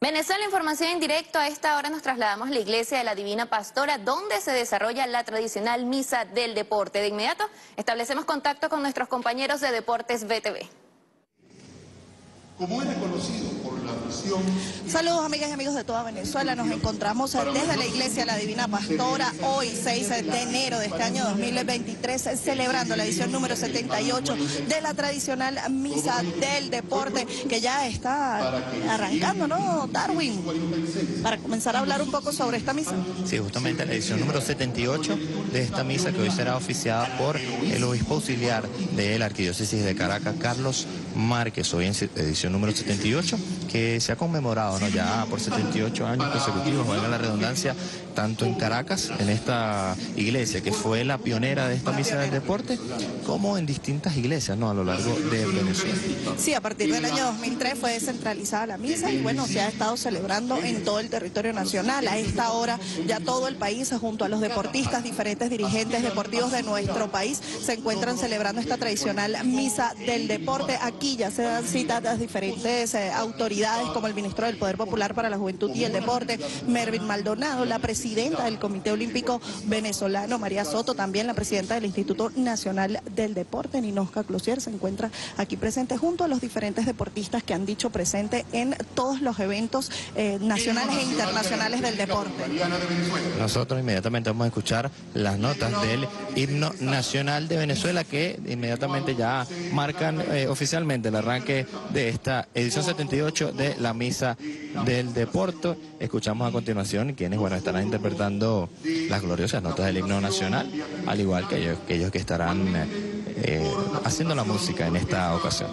Venezuela, información en directo. A esta hora nos trasladamos a la Iglesia de la Divina Pastora, donde se desarrolla la tradicional misa del deporte. De inmediato establecemos contacto con nuestros compañeros de Deportes VTV. Como es reconocido por la misión... Saludos, amigas y amigos de toda Venezuela. Nos encontramos desde la Iglesia de la Divina Pastora, hoy 6 de enero de este año 2023, celebrando la edición número 78 de la tradicional misa del deporte, que ya está arrancando, ¿no, Darwin? Para comenzar a hablar un poco sobre esta misa. Sí, justamente la edición número 78 de esta misa, que hoy será oficiada por el obispo auxiliar de la Arquidiócesis de Caracas, Carlos Márquez, hoy en edición número 78, que se ha conmemorado, ¿no?, ya por 78 años consecutivos, valga la redundancia, tanto en Caracas, en esta iglesia que fue la pionera de esta misa del deporte, como en distintas iglesias, ¿no?, a lo largo de Venezuela. Sí, a partir del año 2003 fue descentralizada la misa y bueno, se ha estado celebrando en todo el territorio nacional. A esta hora ya todo el país, junto a los deportistas, diferentes dirigentes deportivos de nuestro país, se encuentran celebrando esta tradicional misa del deporte. Aquí ya se dan citas de diferentes autoridades, como el ministro del Poder Popular para la Juventud y el Deporte, Mervin Maldonado, la presidenta del Comité Olímpico Venezolano, María Soto, también la presidenta del Instituto Nacional del Deporte, Ninoska Clausier, se encuentra aquí presente junto a los diferentes deportistas que han dicho presente en todos los eventos nacionales e internacionales del deporte. Nosotros inmediatamente vamos a escuchar las notas del himno nacional de Venezuela, que inmediatamente ya marcan oficialmente el arranque de esta edición 78 de la misa del deporte. Escuchamos a continuación quienes, bueno, estarán interpretando las gloriosas notas del himno nacional, al igual que ellos que estarán haciendo la música en esta ocasión.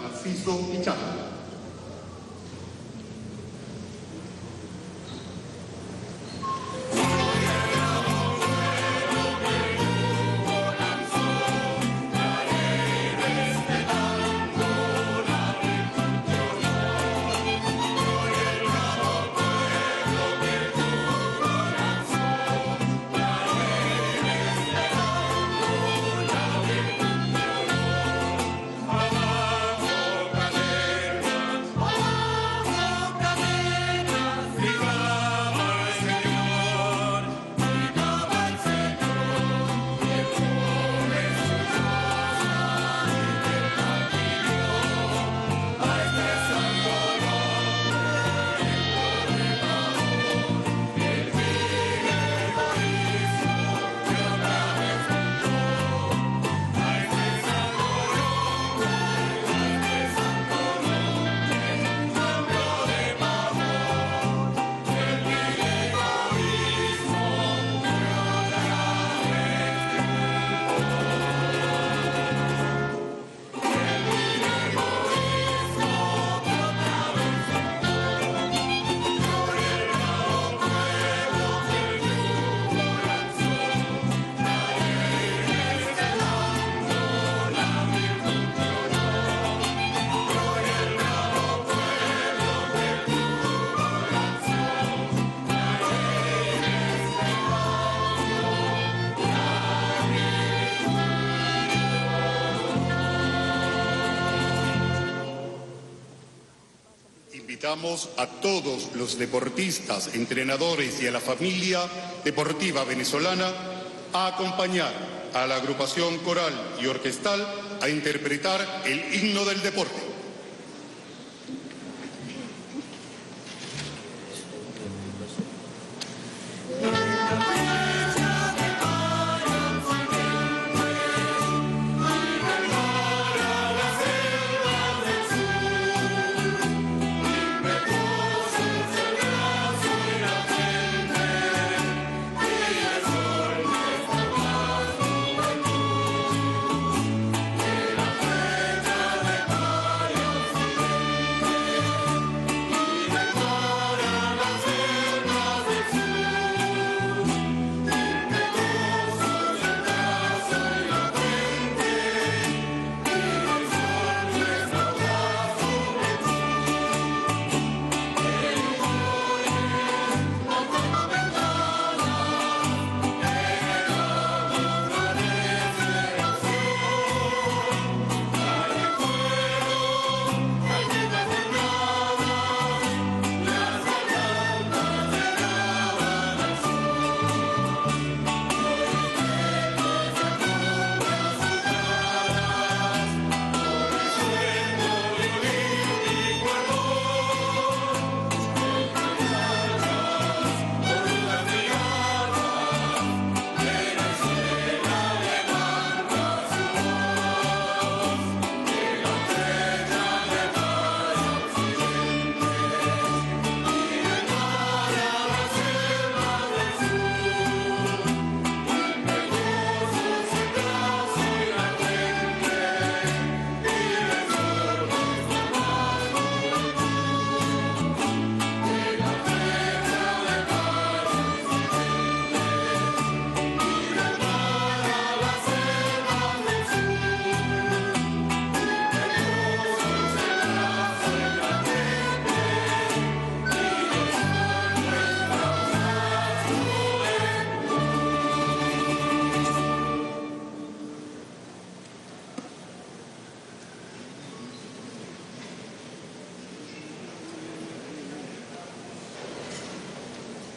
Invitamos a todos los deportistas, entrenadores y a la familia deportiva venezolana a acompañar a la agrupación coral y orquestal a interpretar el himno del deporte.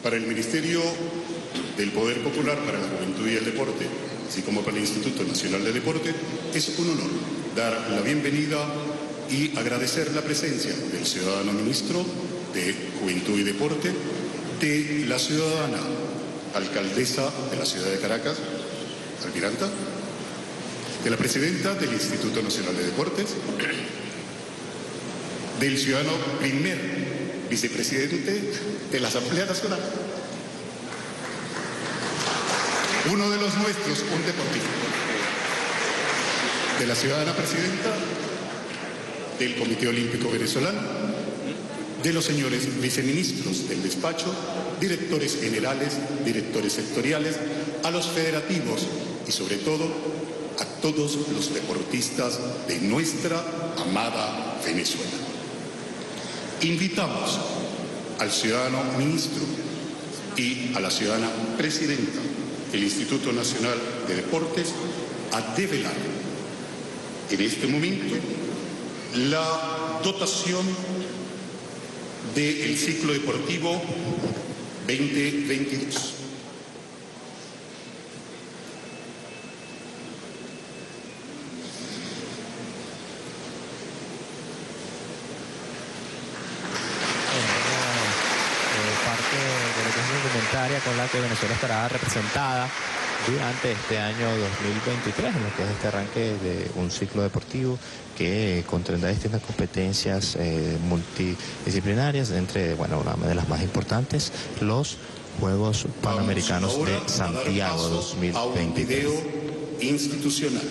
Para el Ministerio del Poder Popular para la Juventud y el Deporte, así como para el Instituto Nacional de Deporte, es un honor dar la bienvenida y agradecer la presencia del ciudadano ministro de Juventud y Deporte, de la ciudadana alcaldesa de la ciudad de Caracas, Almiranta, de la presidenta del Instituto Nacional de Deportes, del ciudadano primer vicepresidente de la Asamblea Nacional, uno de los nuestros, un deportista, de la ciudadana presidenta del Comité Olímpico Venezolano, de los señores viceministros del despacho, directores generales, directores sectoriales, a los federativos y sobre todo a todos los deportistas de nuestra amada Venezuela. Invitamos al ciudadano ministro y a la ciudadana presidenta del Instituto Nacional de Deportes a develar en este momento la dotación del ciclo deportivo 2022. Con la que Venezuela estará representada durante este año 2023, en lo que es este arranque de un ciclo deportivo que contendrá distintas competencias multidisciplinarias, entre, bueno, una de las más importantes, los Juegos Panamericanos de Santiago 2023. A un video institucional.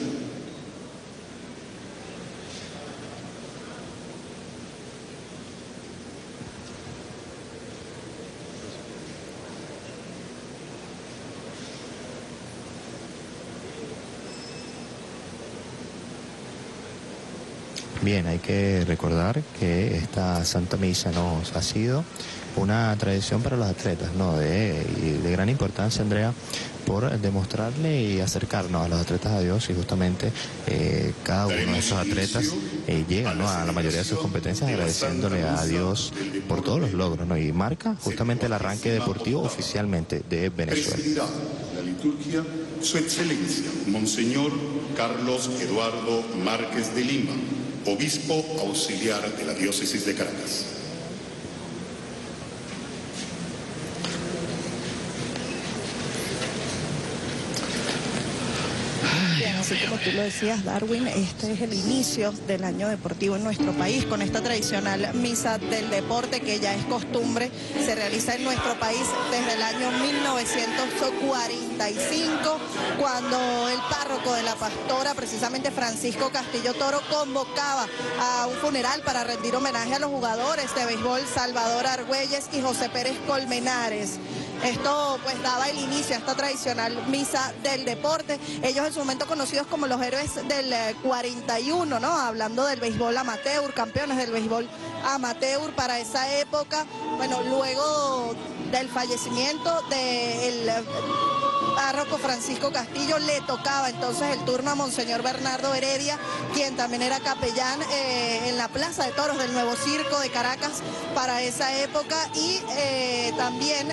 Bien, hay que recordar que esta Santa Misa nos ha sido una tradición para los atletas, ¿no? De gran importancia, Andrea, por demostrarle y acercarnos a los atletas a Dios, y justamente cada uno de esos atletas llega, ¿no?, a la mayoría de sus competencias agradeciéndole a Dios por todos los logros, ¿no? Y marca justamente el arranque deportivo oficialmente de Venezuela. La liturgia, su excelencia, Monseñor Carlos Eduardo Márquez de Lima, obispo auxiliar de la diócesis de Caracas. Así como tú lo decías, Darwin, este es el inicio del año deportivo en nuestro país, con esta tradicional misa del deporte que ya es costumbre, se realiza en nuestro país desde el año 1945, cuando el párroco de la Pastora, precisamente Francisco Castillo Toro, convocaba a un funeral para rendir homenaje a los jugadores de béisbol Salvador Argüelles y José Pérez Colmenares. Esto pues daba el inicio a esta tradicional misa del deporte. Ellos en su momento conocidos como los héroes del 41, ¿no? Hablando del béisbol amateur, campeones del béisbol amateur para esa época. Bueno, luego del fallecimiento del párroco Francisco Castillo, le tocaba entonces el turno a Monseñor Bernardo Heredia, quien también era capellán en la Plaza de Toros del Nuevo Circo de Caracas para esa época, y también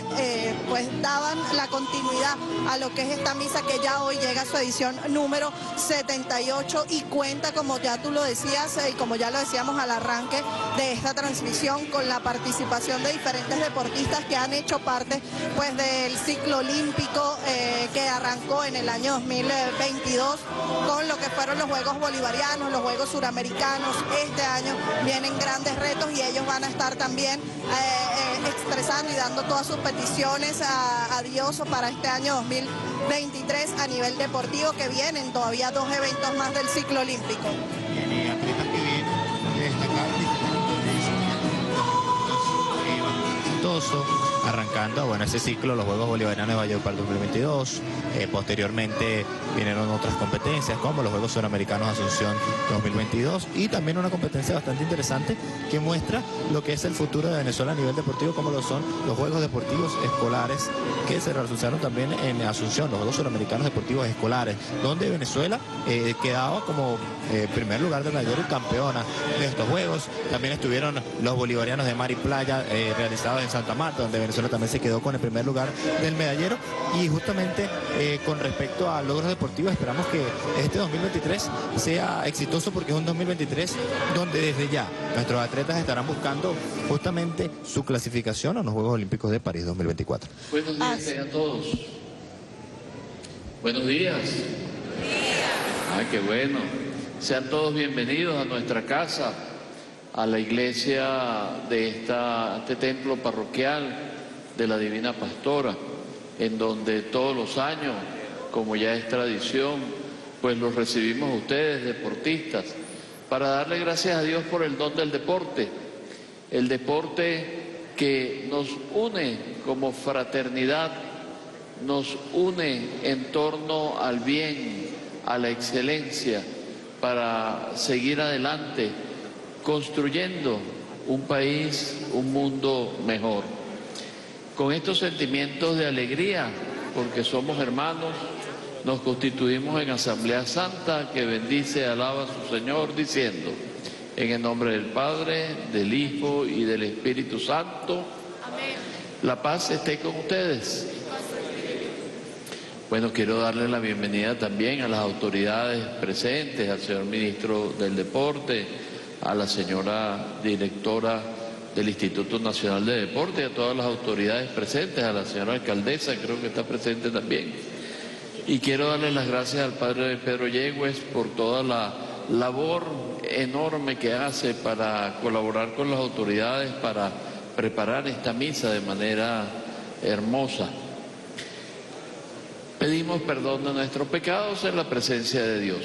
pues daban la continuidad a lo que es esta misa que ya hoy llega a su edición número 78 y cuenta, como ya tú lo decías y como ya lo decíamos al arranque de esta transmisión, con la participación de diferentes deportistas que han hecho parte pues del ciclo olímpico que arrancó en el año 2022, con lo que fueron los Juegos Bolivarianos, los Juegos Suramericanos. Este año vienen grandes retos y ellos van a estar también expresando y dando todas sus peticiones a Dios para este año 2023 a nivel deportivo, que vienen todavía dos eventos más del ciclo olímpico. Arrancando, bueno, ese ciclo, los Juegos Bolivarianos de Valledupar 2022, posteriormente vinieron otras competencias como los Juegos Suramericanos Asunción 2022, y también una competencia bastante interesante que muestra lo que es el futuro de Venezuela a nivel deportivo, como lo son los Juegos Deportivos Escolares que se realizaron también en Asunción, los Juegos Suramericanos Deportivos Escolares, donde Venezuela quedaba como primer lugar de mayor campeona de estos Juegos. También estuvieron los Bolivarianos de Mar y Playa realizados en Santa Marta, donde Venezuela Venezuela también se quedó con el primer lugar del medallero. Y justamente con respecto a logros deportivos, esperamos que este 2023 sea exitoso, porque es un 2023 donde desde ya nuestros atletas estarán buscando justamente su clasificación a los Juegos Olímpicos de París 2024. Buenos días a todos. Buenos días. Ah, qué bueno. Sean todos bienvenidos a nuestra casa, a la iglesia de este templo parroquial de la Divina Pastora, en donde todos los años, como ya es tradición, pues los recibimos a ustedes, deportistas, para darle gracias a Dios por el don del deporte, el deporte que nos une como fraternidad, nos une en torno al bien, a la excelencia, para seguir adelante, construyendo un país, un mundo mejor. Con estos sentimientos de alegría, porque somos hermanos, nos constituimos en Asamblea Santa que bendice y alaba a su Señor, diciendo: en el nombre del Padre, del Hijo y del Espíritu Santo. Amén. La paz esté con ustedes. Bueno, quiero darle la bienvenida también a las autoridades presentes, al señor ministro del Deporte, a la señora directora del Instituto Nacional de Deportes, a todas las autoridades presentes, a la señora alcaldesa, creo que está presente también. Y quiero darle las gracias al padre Pedro Yegues por toda la labor enorme que hace para colaborar con las autoridades para preparar esta misa de manera hermosa. Pedimos perdón de nuestros pecados en la presencia de Dios.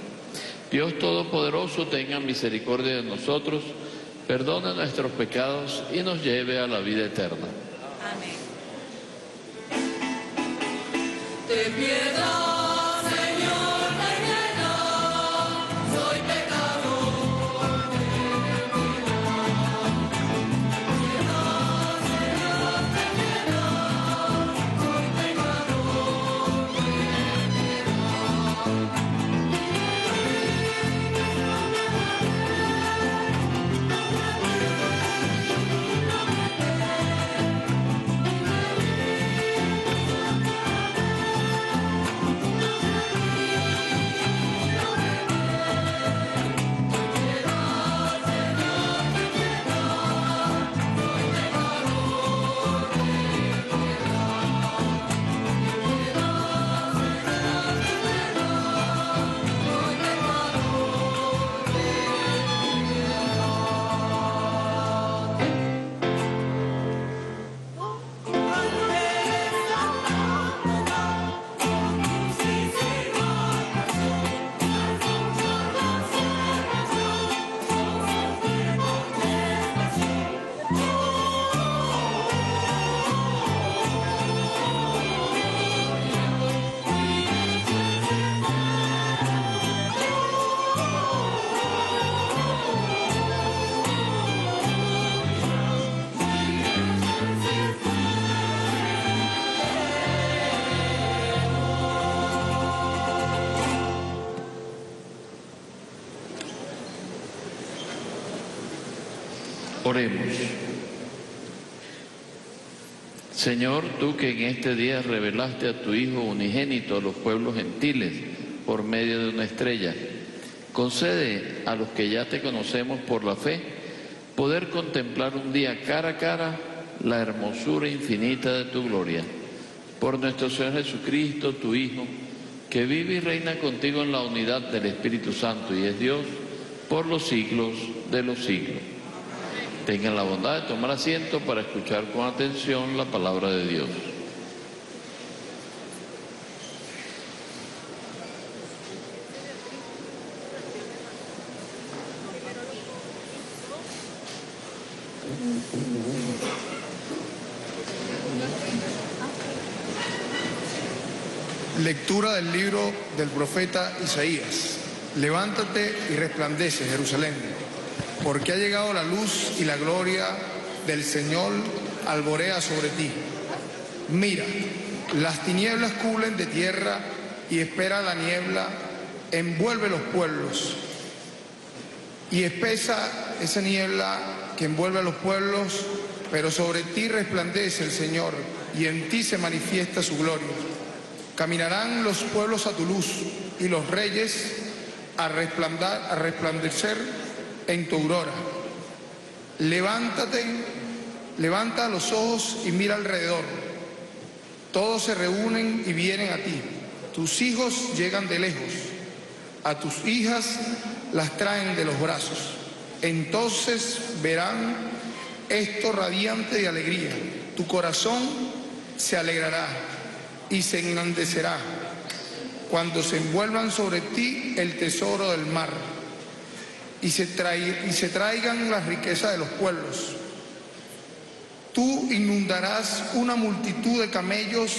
Dios Todopoderoso tenga misericordia de nosotros, perdone nuestros pecados y nos lleve a la vida eterna. Amén. Ten piedad, Señor, ten piedad, soy pecador, ten piedad, Señor, ten piedad, soy pecador, ten piedad. Oremos. Señor, tú que en este día revelaste a tu Hijo unigénito a los pueblos gentiles por medio de una estrella, concede a los que ya te conocemos por la fe poder contemplar un día cara a cara la hermosura infinita de tu gloria. Por nuestro Señor Jesucristo, tu Hijo, que vive y reina contigo en la unidad del Espíritu Santo y es Dios por los siglos de los siglos. Tengan la bondad de tomar asiento para escuchar con atención la palabra de Dios. Lectura del libro del profeta Isaías. Levántate y resplandece, Jerusalén, porque ha llegado la luz y la gloria del Señor alborea sobre ti. Mira, las tinieblas cubren de tierra y espera la niebla, envuelve los pueblos. Y espesa esa niebla que envuelve a los pueblos, pero sobre ti resplandece el Señor y en ti se manifiesta su gloria. Caminarán los pueblos a tu luz y los reyes a resplandecer en tu aurora. Levántate, levanta los ojos y mira alrededor. Todos se reúnen y vienen a ti. Tus hijos llegan de lejos. A tus hijas las traen de los brazos. Entonces verán esto radiante de alegría. Tu corazón se alegrará y se engrandecerá cuando se envuelvan sobre ti el tesoro del mar y se traigan las riquezas de los pueblos. Tú inundarás una multitud de camellos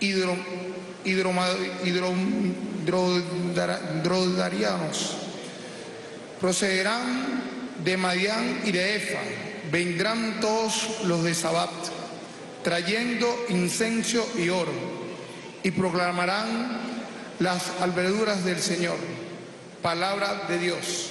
hidrodarianos. Procederán de Madián y de Efa, vendrán todos los de Sabat, trayendo incenso y oro, y proclamarán las alverduras del Señor. Palabra de Dios.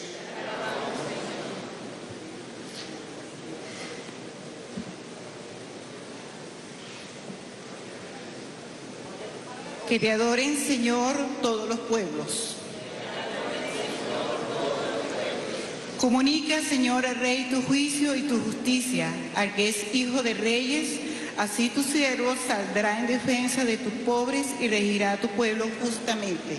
Que te adoren, Señor, todos los pueblos. Comunica, Señor, al Rey tu juicio y tu justicia, al que es hijo de reyes. Así tu siervo saldrá en defensa de tus pobres y regirá a tu pueblo justamente.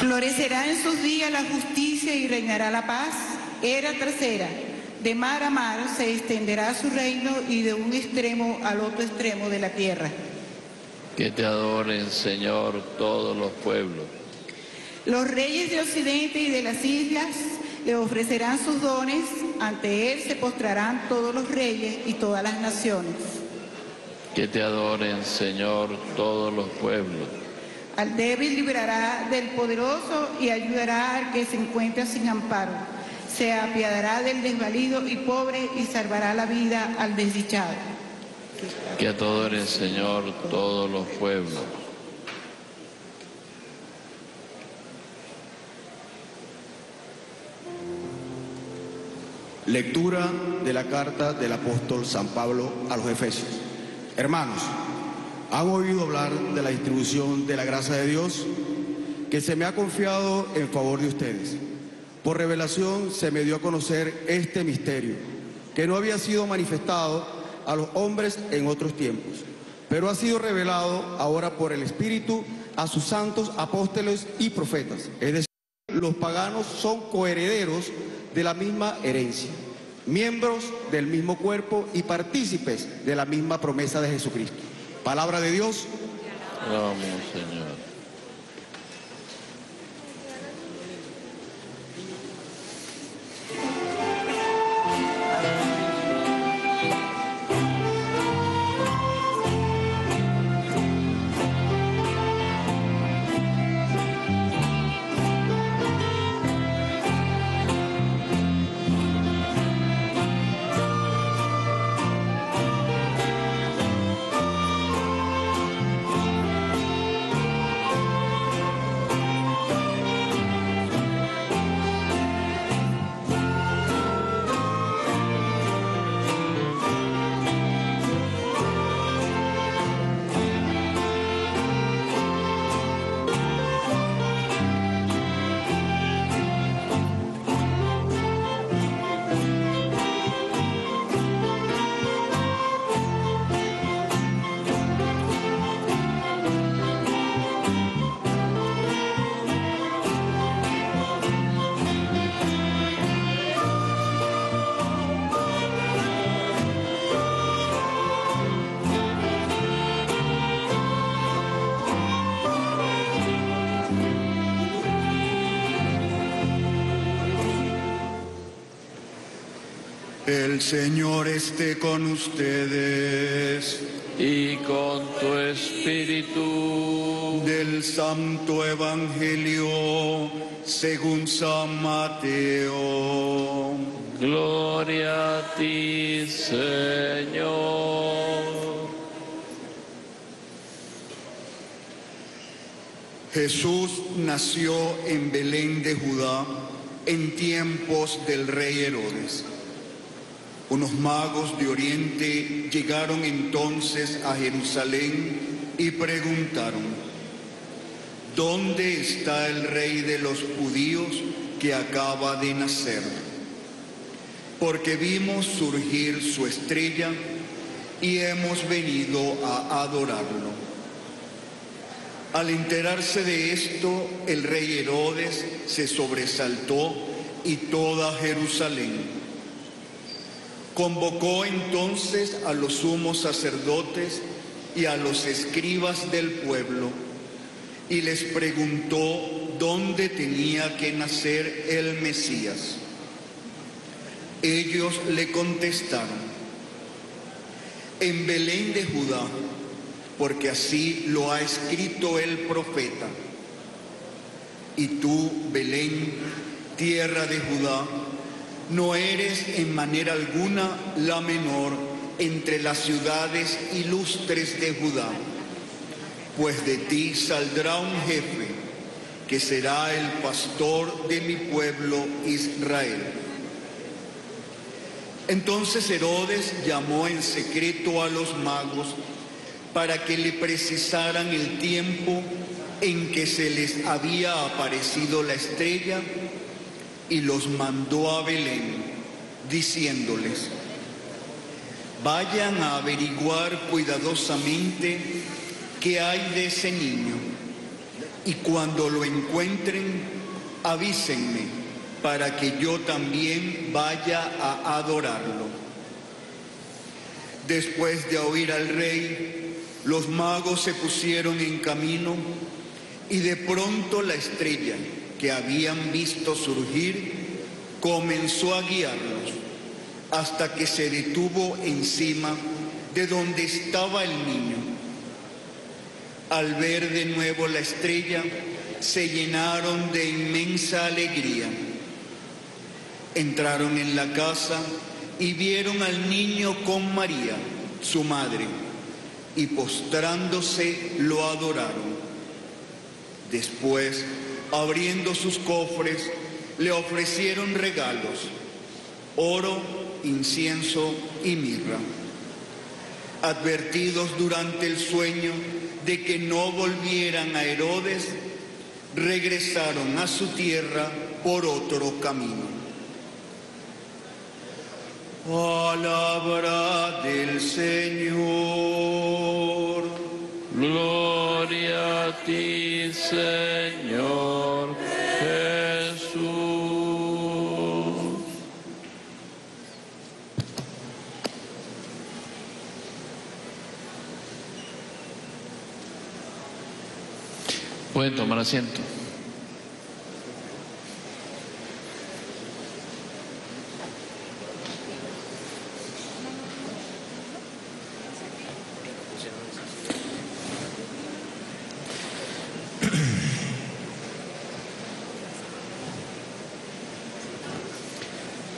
Florecerá en sus días la justicia y reinará la paz, era tras era. De mar a mar se extenderá su reino y de un extremo al otro extremo de la tierra. Que te adoren, Señor, todos los pueblos. Los reyes de Occidente y de las islas le ofrecerán sus dones, ante él se postrarán todos los reyes y todas las naciones. Que te adoren, Señor, todos los pueblos. Al débil librará del poderoso y ayudará al que se encuentra sin amparo. Se apiadará del desvalido y pobre y salvará la vida al desdichado. Que te adoren, Señor, todos los pueblos. Lectura de la carta del apóstol San Pablo a los Efesios. Hermanos, ¿han oído hablar de la distribución de la gracia de Dios que se me ha confiado en favor de ustedes? Por revelación se me dio a conocer este misterio, que no había sido manifestado a los hombres en otros tiempos, pero ha sido revelado ahora por el Espíritu a sus santos apóstoles y profetas. Es decir, los paganos son coherederos de la misma herencia, miembros del mismo cuerpo y partícipes de la misma promesa de Jesucristo. Palabra de Dios. Vamos, Señor. El Señor esté con ustedes. Y con tu espíritu. Del Santo Evangelio según San Mateo. Gloria a ti, Señor. Jesús nació en Belén de Judá en tiempos del rey Herodes. Unos magos de Oriente llegaron entonces a Jerusalén y preguntaron: ¿dónde está el rey de los judíos que acaba de nacer? Porque vimos surgir su estrella y hemos venido a adorarlo. Al enterarse de esto, el rey Herodes se sobresaltó y toda Jerusalén. Convocó entonces a los sumos sacerdotes y a los escribas del pueblo y les preguntó dónde tenía que nacer el Mesías. Ellos le contestaron: en Belén de Judá, porque así lo ha escrito el profeta. Y tú, Belén, tierra de Judá, no eres en manera alguna la menor entre las ciudades ilustres de Judá, pues de ti saldrá un jefe que será el pastor de mi pueblo Israel. Entonces Herodes llamó en secreto a los magos para que le precisaran el tiempo en que se les había aparecido la estrella, y los mandó a Belén, diciéndoles: vayan a averiguar cuidadosamente qué hay de ese niño, y cuando lo encuentren, avísenme para que yo también vaya a adorarlo. Después de oír al rey, los magos se pusieron en camino, y de pronto la estrella que habían visto surgir comenzó a guiarlos hasta que se detuvo encima de donde estaba el niño. Al ver de nuevo la estrella, se llenaron de inmensa alegría. Entraron en la casa y vieron al niño con María, su madre, y postrándose lo adoraron. Después, abriendo sus cofres, le ofrecieron regalos: oro, incienso y mirra. Advertidos durante el sueño de que no volvieran a Herodes, regresaron a su tierra por otro camino. Palabra del Señor. Gloria a ti, Señor Jesús. Pueden tomar asiento.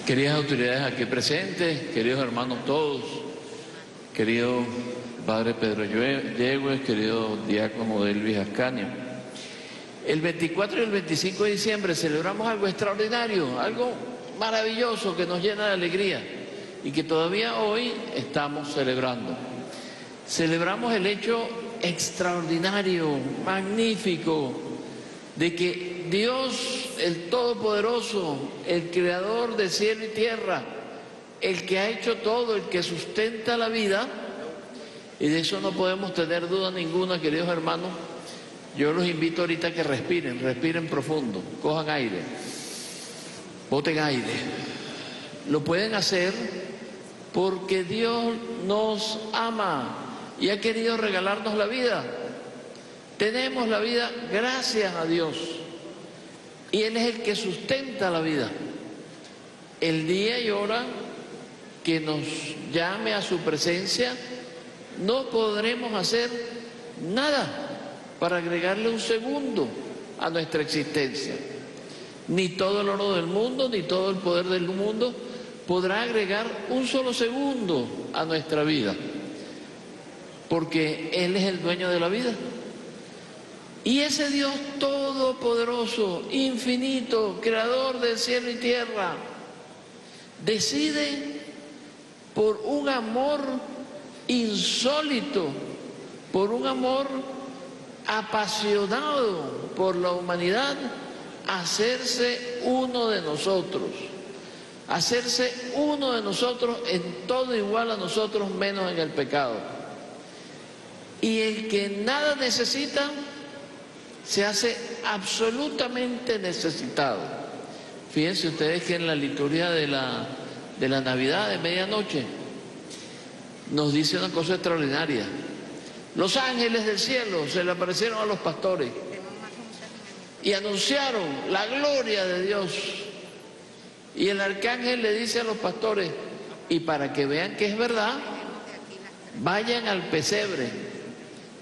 Queridas autoridades aquí presentes, queridos hermanos todos, querido padre Pedro Yegues, querido diácono Delvis Ascanio. El 24 y el 25 de diciembre celebramos algo extraordinario, algo maravilloso que nos llena de alegría y que todavía hoy estamos celebrando. Celebramos el hecho extraordinario, magnífico, de que Dios, el Todopoderoso, el Creador de cielo y tierra, el que ha hecho todo, el que sustenta la vida, y de eso no podemos tener duda ninguna, queridos hermanos. Yo los invito ahorita a que respiren, respiren profundo, cojan aire, boten aire. Lo pueden hacer porque Dios nos ama y ha querido regalarnos la vida. Tenemos la vida gracias a Dios. Y Él es el que sustenta la vida. El día y hora que nos llame a su presencia, no podremos hacer nada para agregarle un segundo a nuestra existencia. Ni todo el oro del mundo, ni todo el poder del mundo podrá agregar un solo segundo a nuestra vida, porque Él es el dueño de la vida. Y ese Dios todopoderoso, infinito, creador del cielo y tierra, decide por un amor insólito, por un amor apasionado por la humanidad, hacerse uno de nosotros, en todo igual a nosotros menos en el pecado. Y el que nada necesita se hace absolutamente necesitado. Fíjense ustedes que en la liturgia de la Navidad de medianoche nos dice una cosa extraordinaria. Los ángeles del cielo se le aparecieron a los pastores y anunciaron la gloria de Dios. Y el arcángel le dice a los pastores, y para que vean que es verdad, vayan al pesebre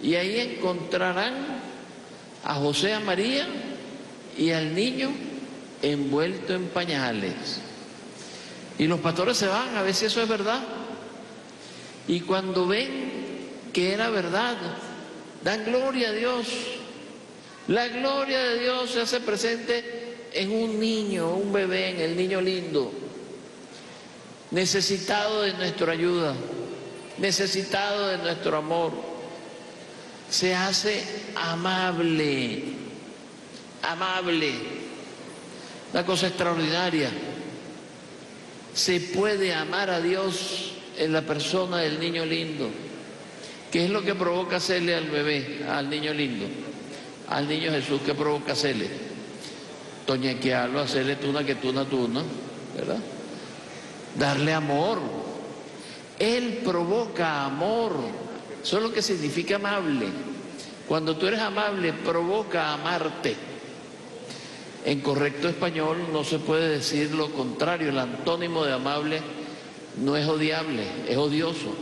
y ahí encontrarán a José, a María y al niño envuelto en pañales. Y los pastores se van a ver si eso es verdad. Y cuando ven que era verdad, dan gloria a Dios. La gloria de Dios se hace presente en un niño, un bebé, en el niño lindo, necesitado de nuestra ayuda, necesitado de nuestro amor. Se hace amable, una cosa extraordinaria. Se puede amar a Dios en la persona del niño lindo. ¿Qué es lo que provoca hacerle al bebé, al niño lindo? Al niño Jesús, ¿qué provoca hacerle? Toñequearlo, hacerle tuna, ¿verdad? Darle amor. Él provoca amor. Eso es lo que significa amable. Cuando tú eres amable, provoca amarte. En correcto español no se puede decir lo contrario. El antónimo de amable no es odiable, es odioso,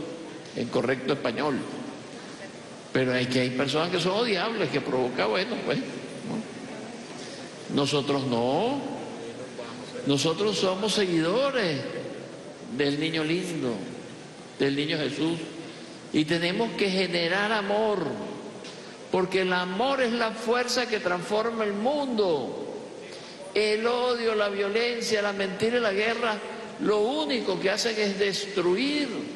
en correcto español. Pero es que hay personas que son odiables, que provoca, bueno, pues, ¿no? Nosotros no. Nosotros somos seguidores del niño lindo, del niño Jesús. Y tenemos que generar amor, porque el amor es la fuerza que transforma el mundo. El odio, la violencia, la mentira y la guerra, lo único que hacen es destruir.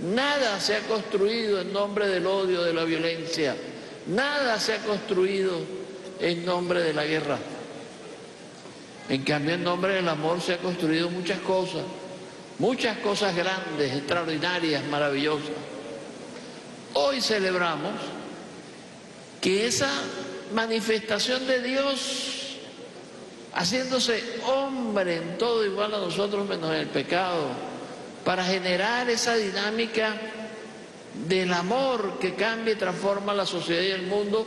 Nada se ha construido en nombre del odio, de la violencia. Nada se ha construido en nombre de la guerra. En cambio, en nombre del amor se ha construido muchas cosas grandes, extraordinarias, maravillosas. Hoy celebramos que esa manifestación de Dios, haciéndose hombre en todo igual a nosotros menos en el pecado, para generar esa dinámica del amor que cambia y transforma la sociedad y el mundo,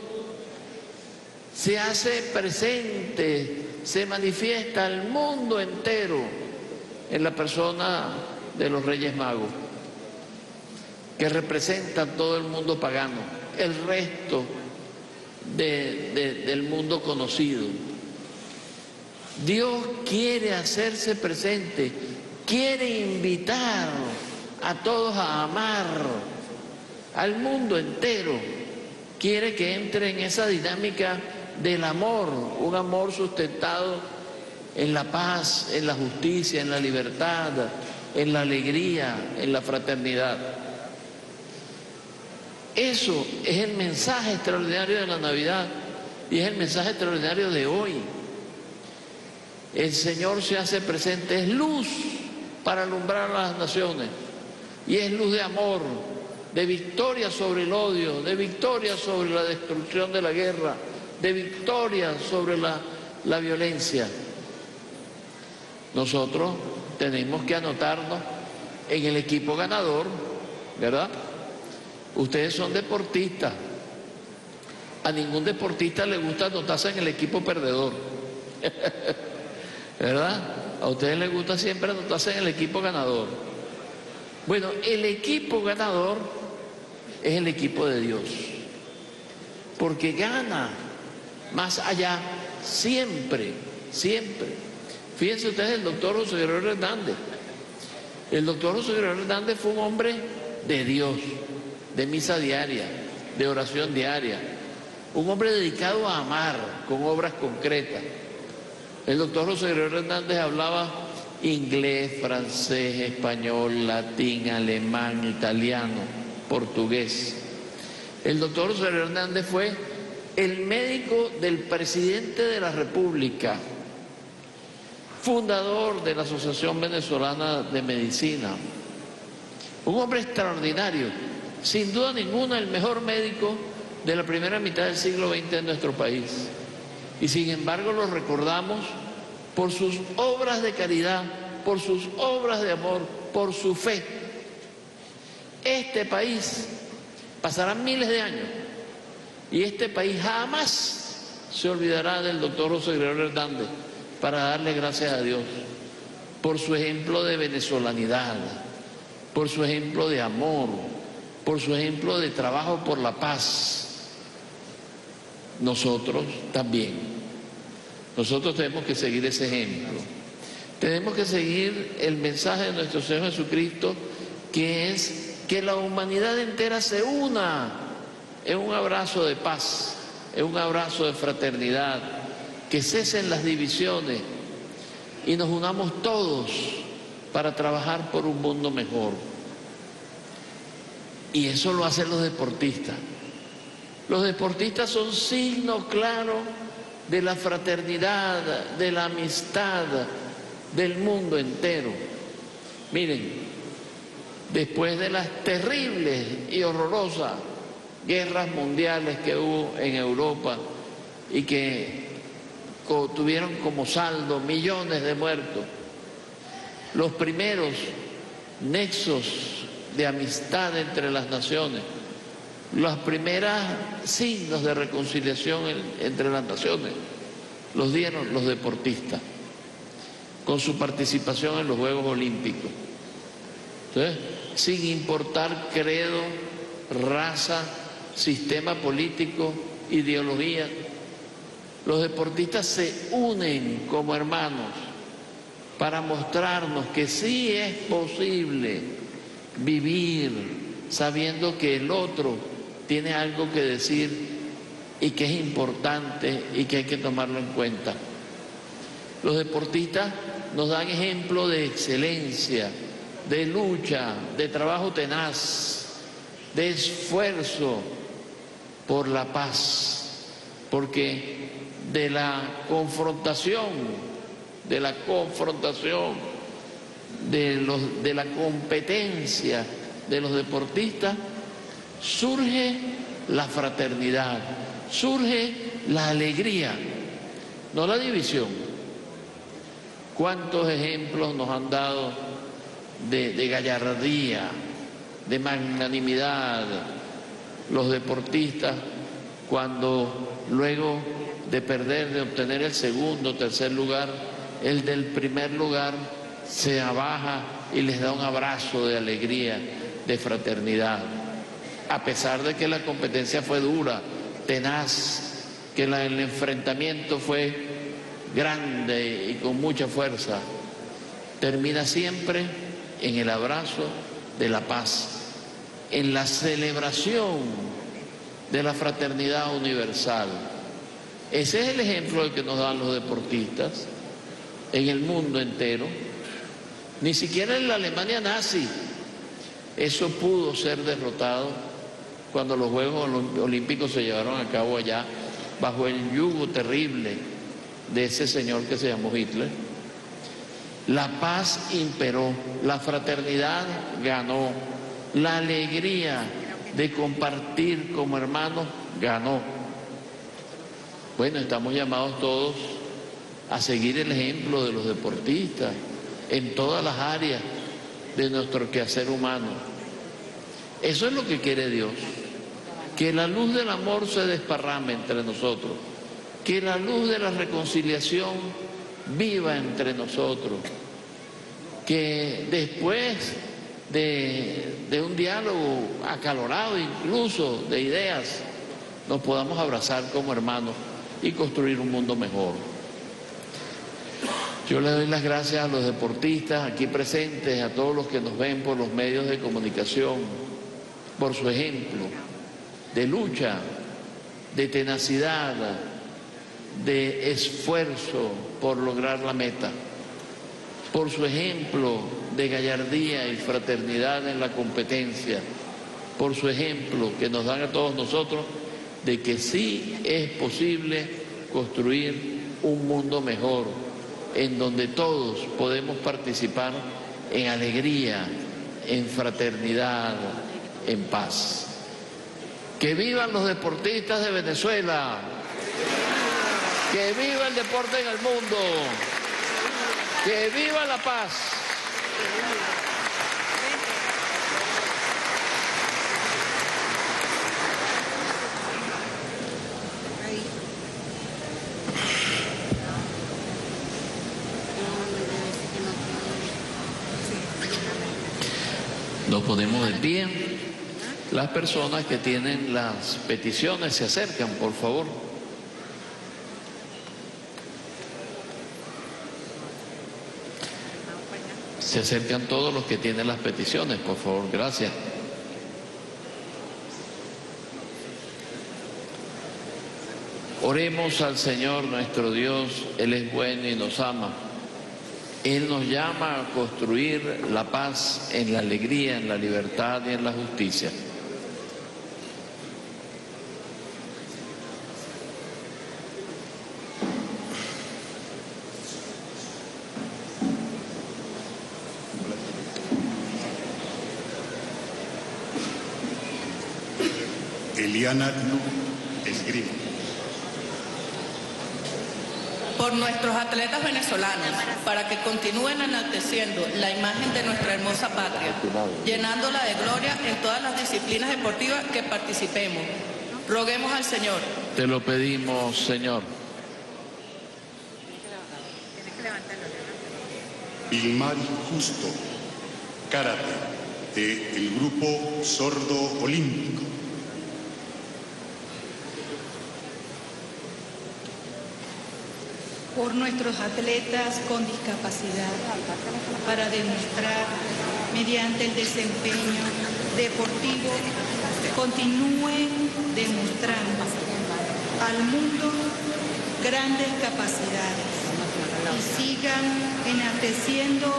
se hace presente, se manifiesta al mundo entero en la persona de los Reyes Magos, que representan todo el mundo pagano, el resto del mundo conocido. Dios quiere hacerse presente, quiere invitar a todos a amar al mundo entero. Quiere que entre en esa dinámica del amor, un amor sustentado en la paz, en la justicia, en la libertad, en la alegría, en la fraternidad. Eso es el mensaje extraordinario de la Navidad y es el mensaje extraordinario de hoy. El Señor se hace presente, es luz para alumbrar a las naciones y es luz de amor, de victoria sobre el odio, de victoria sobre la destrucción de la guerra, de victoria sobre la violencia. Nosotros tenemos que anotarnos en el equipo ganador, ¿verdad? Ustedes son deportistas. A ningún deportista le gusta anotarse en el equipo perdedor, ¿verdad? A ustedes les gusta siempre anotarse en el equipo ganador. Bueno, el equipo ganador es el equipo de Dios, porque gana más allá siempre, siempre. Fíjense ustedes el doctor José Gregorio Hernández. El doctor José Gregorio Hernández fue un hombre de Dios, de misa diaria, de oración diaria, un hombre dedicado a amar con obras concretas. El doctor José Gregorio Hernández hablaba inglés, francés, español, latín, alemán, italiano, portugués. El doctor José Hernández fue el médico del presidente de la República, fundador de la Asociación Venezolana de Medicina. Un hombre extraordinario, sin duda ninguna el mejor médico de la primera mitad del siglo XX en nuestro país. Y sin embargo lo recordamos por sus obras de caridad, por sus obras de amor, por su fe. Este país pasarán miles de años y este país jamás se olvidará del doctor José Gregorio Hernández para darle gracias a Dios por su ejemplo de venezolanidad, por su ejemplo de amor, por su ejemplo de trabajo por la paz. Nosotros también. Nosotros tenemos que seguir ese ejemplo. Tenemos que seguir el mensaje de nuestro Señor Jesucristo, que es que la humanidad entera se una en un abrazo de paz, en un abrazo de fraternidad, que cesen las divisiones y nos unamos todos para trabajar por un mundo mejor. Y eso lo hacen los deportistas. Los deportistas son signo claro de la fraternidad, de la amistad del mundo entero. Miren, después de las terribles y horrorosas guerras mundiales que hubo en Europa y que tuvieron como saldo millones de muertos, los primeros nexos de amistad entre las naciones, los primeros signos de reconciliación entre las naciones los dieron los deportistas con su participación en los Juegos Olímpicos. Entonces, sin importar credo, raza, sistema político, ideología, los deportistas se unen como hermanos para mostrarnos que sí es posible vivir sabiendo que el otro tiene algo que decir y que es importante y que hay que tomarlo en cuenta. Los deportistas nos dan ejemplo de excelencia, de lucha, de trabajo tenaz, de esfuerzo por la paz, porque de la confrontación, de la competencia de los deportistas, surge la fraternidad, surge la alegría, no la división. ¿Cuántos ejemplos nos han dado de gallardía, de magnanimidad los deportistas cuando luego de perder, de obtener el segundo, tercer lugar, el del primer lugar se abaja y les da un abrazo de alegría, de fraternidad? A pesar de que la competencia fue dura, tenaz, que el enfrentamiento fue grande y con mucha fuerza, termina siempre en el abrazo de la paz, en la celebración de la fraternidad universal. Ese es el ejemplo que nos dan los deportistas en el mundo entero. Ni siquiera en la Alemania nazi eso pudo ser derrotado cuando los Juegos Olímpicos se llevaron a cabo allá bajo el yugo terrible de ese señor que se llamó Hitler. La paz imperó, la fraternidad ganó, la alegría de compartir como hermanos ganó. Bueno, estamos llamados todos a seguir el ejemplo de los deportistas en todas las áreas de nuestro quehacer humano. Eso es lo que quiere Dios, que la luz del amor se desparrame entre nosotros, que la luz de la reconciliación viva entre nosotros, que después de un diálogo acalorado, incluso de ideas, nos podamos abrazar como hermanos y construir un mundo mejor. Yo les doy las gracias a los deportistas aquí presentes, a todos los que nos ven por los medios de comunicación, por su ejemplo de lucha, de tenacidad, de esfuerzo por lograr la meta, por su ejemplo de gallardía y fraternidad en la competencia, por su ejemplo que nos dan a todos nosotros de que sí es posible construir un mundo mejor, en donde todos podemos participar en alegría, en fraternidad, en paz. ¡Que vivan los deportistas de Venezuela! ¡Que viva el deporte en el mundo! ¡Que viva la paz! Nos ponemos de pie. Las personas que tienen las peticiones se acercan, por favor. Se acercan todos los que tienen las peticiones, por favor, gracias. Oremos al Señor nuestro Dios, Él es bueno y nos ama. Él nos llama a construir la paz en la alegría, en la libertad y en la justicia. Eliana escribe. Por nuestros atletas venezolanos, para que continúen enalteciendo la imagen de nuestra hermosa patria, llenándola de gloria en todas las disciplinas deportivas que participemos. Roguemos al Señor. Te lo pedimos, Señor. Vilmar Justo, karate, del grupo Sordo Olímpico. Por nuestros atletas con discapacidad, para demostrar mediante el desempeño deportivo, continúen demostrando al mundo grandes capacidades y sigan enalteciendo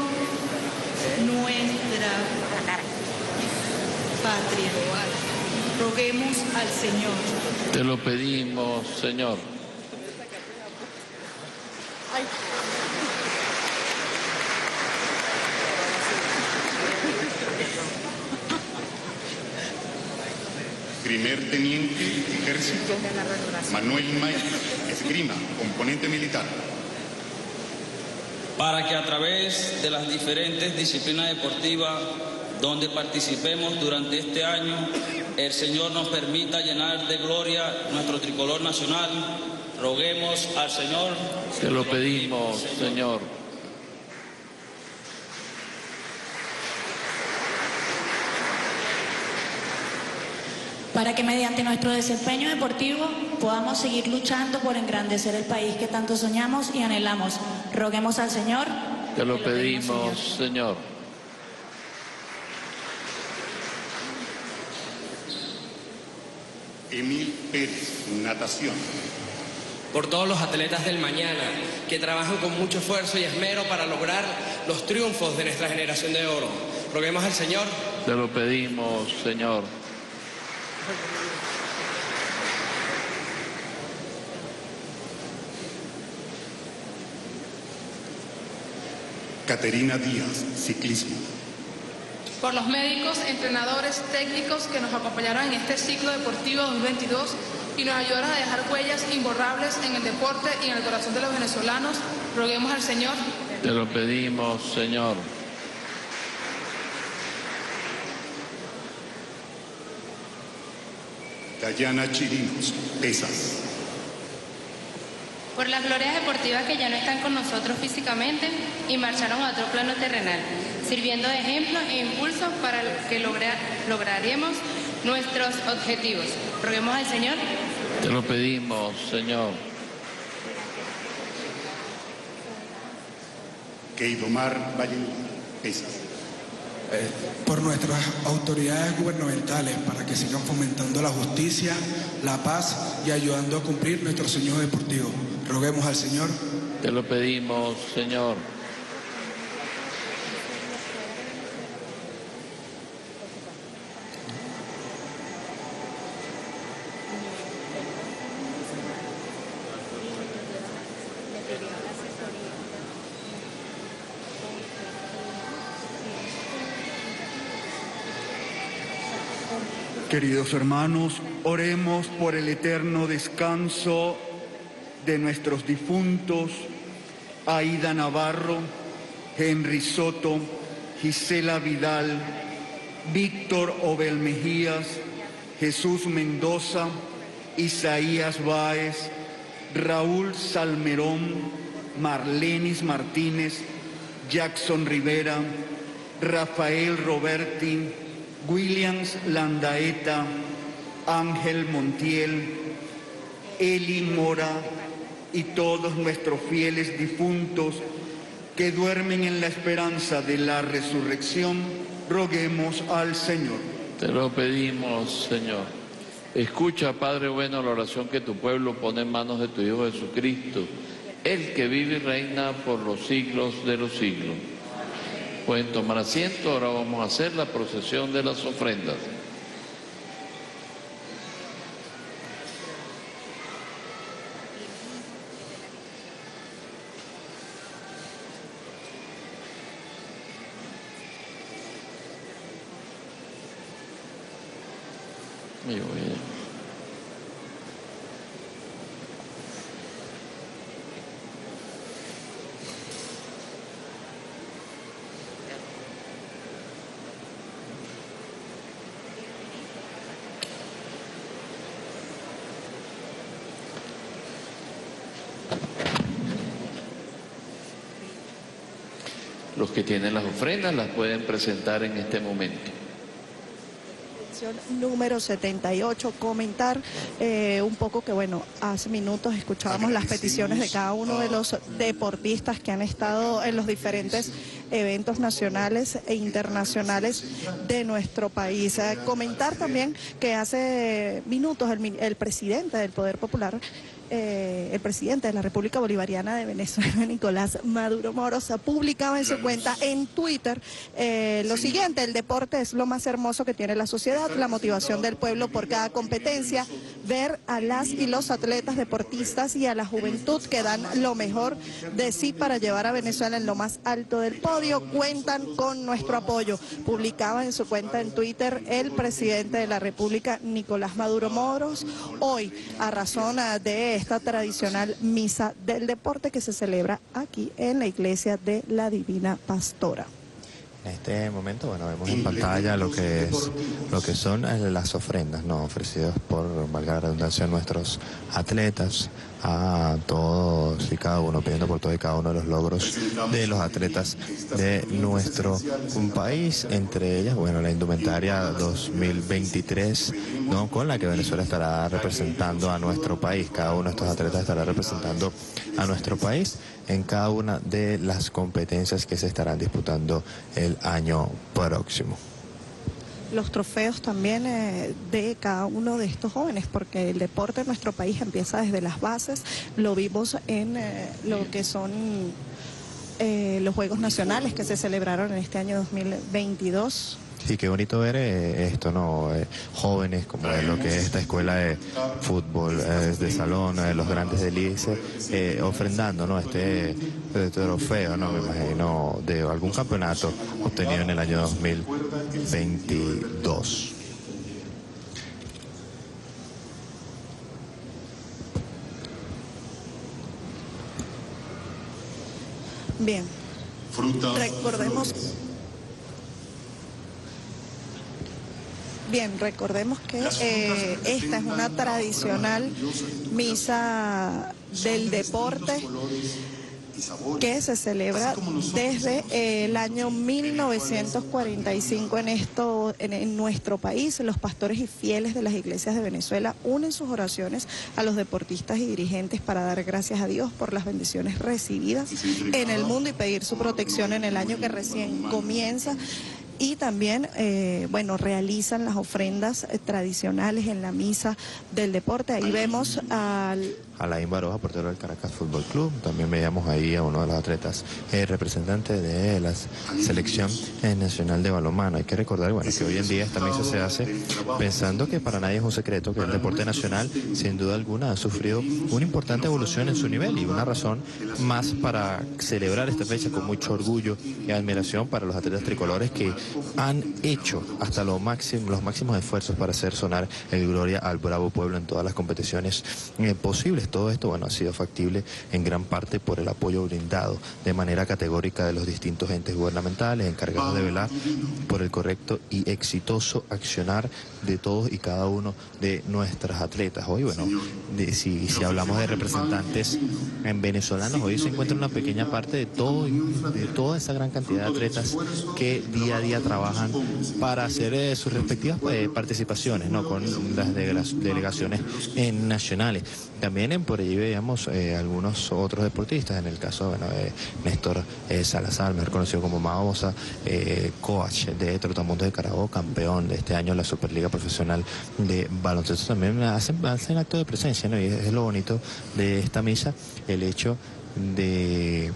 nuestra patria. Roguemos al Señor. Te lo pedimos, Señor. Primer teniente de ejército Manuel Maya, esgrima, componente militar. Para que a través de las diferentes disciplinas deportivas donde participemos durante este año, el Señor nos permita llenar de gloria nuestro tricolor nacional. Roguemos al Señor. Te lo pedimos, Señor. Para que mediante nuestro desempeño deportivo podamos seguir luchando por engrandecer el país que tanto soñamos y anhelamos. Roguemos al Señor. Te lo pedimos, Señor. Emil Pérez, natación. Por todos los atletas del mañana que trabajan con mucho esfuerzo y esmero para lograr los triunfos de nuestra generación de oro. Roguemos al Señor. Te lo pedimos, Señor. Caterina Díaz, ciclismo. Por los médicos, entrenadores, técnicos que nos acompañaron en este ciclo deportivo 2022 y nos ayudaron a dejar huellas imborrables en el deporte y en el corazón de los venezolanos. Roguemos al Señor. Te lo pedimos, Señor. Dayana Chirinos, pesas. por las glorias deportivas que ya no están con nosotros físicamente y marcharon a otro plano terrenal, sirviendo de ejemplo e impulso para que lograremos nuestros objetivos. Roguemos al Señor. Te lo pedimos, Señor. Keidomar Valledupar. Por nuestras autoridades gubernamentales, para que sigan fomentando la justicia, la paz y ayudando a cumplir nuestro sueño deportivo. Roguemos al Señor. Te lo pedimos, Señor. Queridos hermanos, oremos por el eterno descanso de nuestros difuntos, Aida Navarro, Henry Soto, Gisela Vidal, Víctor Obel Mejías, Jesús Mendoza, Isaías Báez, Raúl Salmerón, Marlenis Martínez, Jackson Rivera, Rafael Roberti, Williams Landaeta, Ángel Montiel, Eli Mora y todos nuestros fieles difuntos que duermen en la esperanza de la resurrección, roguemos al Señor. Te lo pedimos, Señor. Escucha, Padre bueno, la oración que tu pueblo pone en manos de tu Hijo Jesucristo, el que vive y reina por los siglos de los siglos. Pueden tomar asiento, ahora vamos a hacer la procesión de las ofrendas. Los que tienen las ofrendas las pueden presentar en este momento. Número 78, comentar un poco que, bueno, hace minutos escuchábamos las peticiones de cada uno de los deportistas que han estado en los diferentes eventos nacionales e internacionales de nuestro país. Comentar también que hace minutos el presidente del Poder Popular, el presidente de la República Bolivariana de Venezuela, Nicolás Maduro Moros, publicaba en su cuenta en Twitter lo siguiente: el deporte es lo más hermoso que tiene la sociedad, la motivación del pueblo por cada competencia, ver a las y los atletas deportistas y a la juventud que dan lo mejor de sí para llevar a Venezuela en lo más alto del podio, cuentan con nuestro apoyo. Publicaba en su cuenta en Twitter el presidente de la República, Nicolás Maduro Moros, hoy a razón de esta tradicional misa del deporte que se celebra aquí en la Iglesia de la Divina Pastora. En este momento, bueno, vemos en pantalla lo que es, lo que son las ofrendas, ¿no?, ofrecidas por, valga la redundancia, nuestros atletas, a todos y cada uno, pidiendo por todos y cada uno de los logros de los atletas de nuestro país, entre ellas, bueno, la indumentaria 2023, ¿no?, con la que Venezuela estará representando a nuestro país. Cada uno de estos atletas estará representando a nuestro país en cada una de las competencias que se estarán disputando el año próximo. Los trofeos también de cada uno de estos jóvenes, porque el deporte en nuestro país empieza desde las bases. Lo vimos en lo que son los Juegos Nacionales que se celebraron en este año 2022. Sí, qué bonito ver esto, ¿no? Jóvenes como lo que es esta escuela de fútbol de salón, los grandes del ICE, ofrendando, ¿no?, este trofeo, ¿no?, me imagino, de algún campeonato obtenido en el año 2022. Bien, recordemos... Bien, recordemos que esta es una tradicional misa del deporte que se celebra desde el año 1945 en nuestro país. Los pastores y fieles de las iglesias de Venezuela unen sus oraciones a los deportistas y dirigentes para dar gracias a Dios por las bendiciones recibidas en el mundo y pedir su protección en el año que recién comienza. Y también, realizan las ofrendas tradicionales en la misa del deporte. Ahí vemos al... Alain Baroja, portero del Caracas Fútbol Club. También veíamos ahí a uno de los atletas representantes de la selección nacional de balonmano. Hay que recordar, que hoy en día esta misa se hace pensando que para nadie es un secreto que el deporte nacional, sin duda alguna, ha sufrido una importante evolución en su nivel y una razón más para celebrar esta fecha con mucho orgullo y admiración para los atletas tricolores que han hecho hasta los máximos esfuerzos para hacer sonar el gloria al bravo pueblo en todas las competiciones posibles. Todo esto, ha sido factible en gran parte por el apoyo brindado de manera categórica de los distintos entes gubernamentales encargados de velar por el correcto y exitoso accionar de todos y cada uno de nuestras atletas. Hoy, si hablamos de representantes venezolanos, hoy se encuentra una pequeña parte de toda esa gran cantidad de atletas que día a día trabajan para hacer sus respectivas participaciones, con las delegaciones nacionales. También por allí veíamos algunos otros deportistas, en el caso de Néstor Salazar, mejor conocido como Maosa, coach de Trotamundo de Carabobo, campeón de este año en la Superliga Profesional de Baloncesto. También hacen acto de presencia, y es lo bonito de esta misa, el hecho de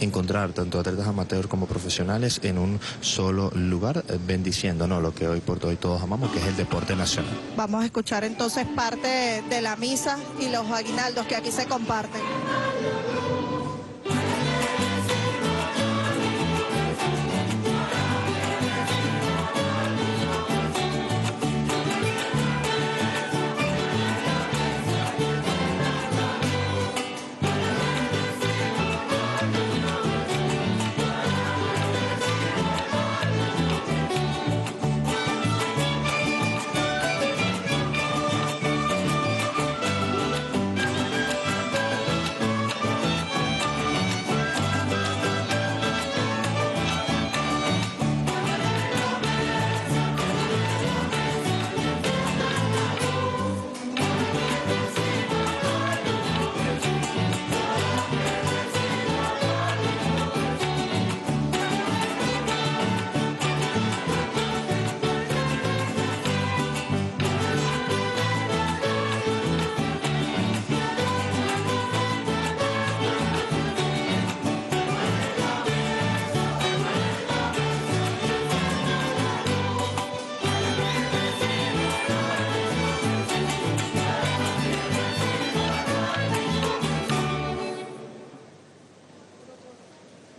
encontrar tanto atletas amateurs como profesionales en un solo lugar, bendiciéndonos lo que hoy por hoy todos amamos, que es el deporte nacional. Vamos a escuchar entonces parte de la misa y los aguinaldos que aquí se comparten.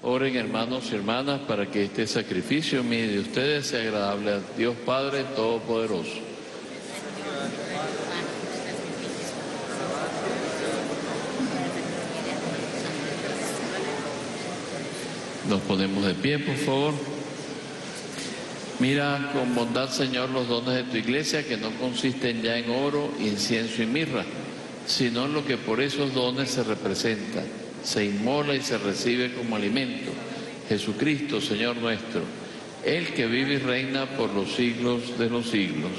Oren, hermanos y hermanas, para que este sacrificio mío de ustedes sea agradable a Dios Padre Todopoderoso. Nos ponemos de pie, por favor. Mira con bondad, Señor, los dones de tu iglesia, que no consisten ya en oro, incienso y mirra, sino en lo que por esos dones se representa, se inmola y se recibe como alimento, Jesucristo, Señor nuestro, el que vive y reina por los siglos de los siglos.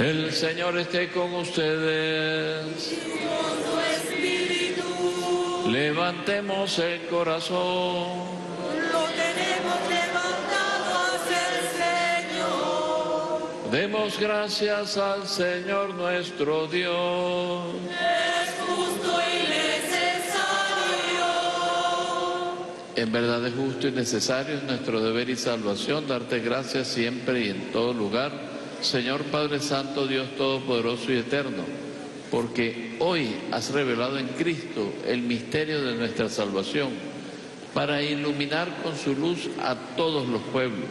El Señor esté con ustedes. Levantemos el corazón. Lo tenemos levantado hacia el Señor. Demos gracias al Señor nuestro Dios. En verdad es justo y necesario, es nuestro deber y salvación darte gracias siempre y en todo lugar, Señor Padre Santo, Dios Todopoderoso y Eterno, porque hoy has revelado en Cristo el misterio de nuestra salvación, para iluminar con su luz a todos los pueblos,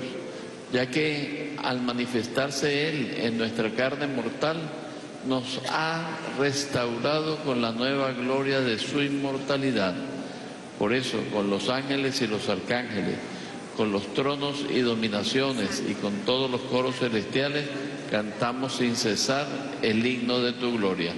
ya que al manifestarse Él en nuestra carne mortal, nos ha restaurado con la nueva gloria de su inmortalidad. Por eso, con los ángeles y los arcángeles, con los tronos y dominaciones y con todos los coros celestiales, cantamos sin cesar el himno de tu gloria.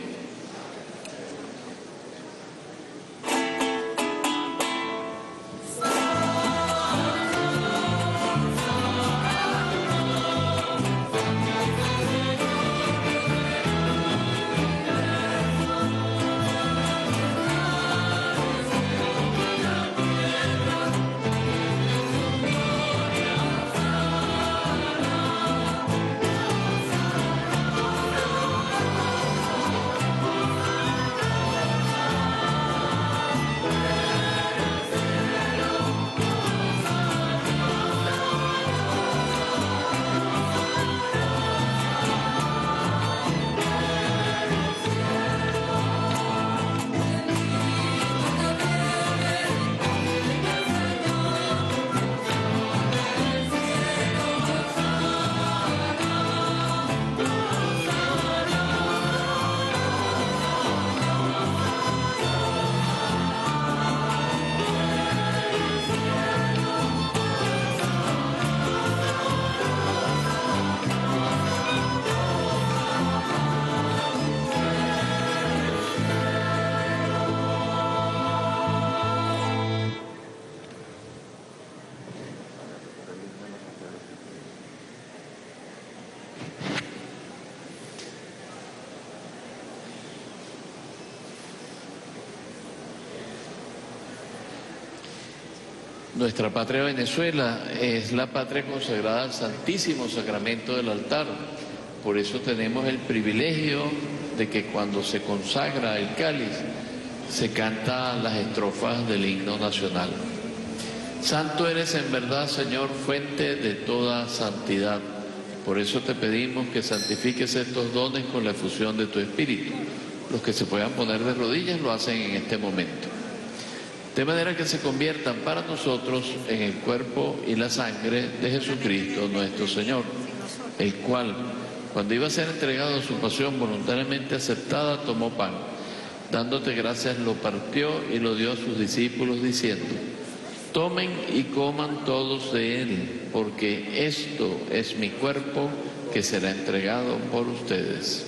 Nuestra patria Venezuela es la patria consagrada al Santísimo Sacramento del altar. Por eso tenemos el privilegio de que cuando se consagra el cáliz, se canta las estrofas del himno nacional. Santo eres en verdad, Señor, fuente de toda santidad. Por eso te pedimos que santifiques estos dones con la efusión de tu Espíritu. Los que se puedan poner de rodillas lo hacen en este momento. De manera que se conviertan para nosotros en el cuerpo y la sangre de Jesucristo nuestro Señor, el cual, cuando iba a ser entregado a su pasión voluntariamente aceptada, tomó pan. Dándote gracias, lo partió y lo dio a sus discípulos diciendo: tomen y coman todos de él, porque esto es mi cuerpo que será entregado por ustedes.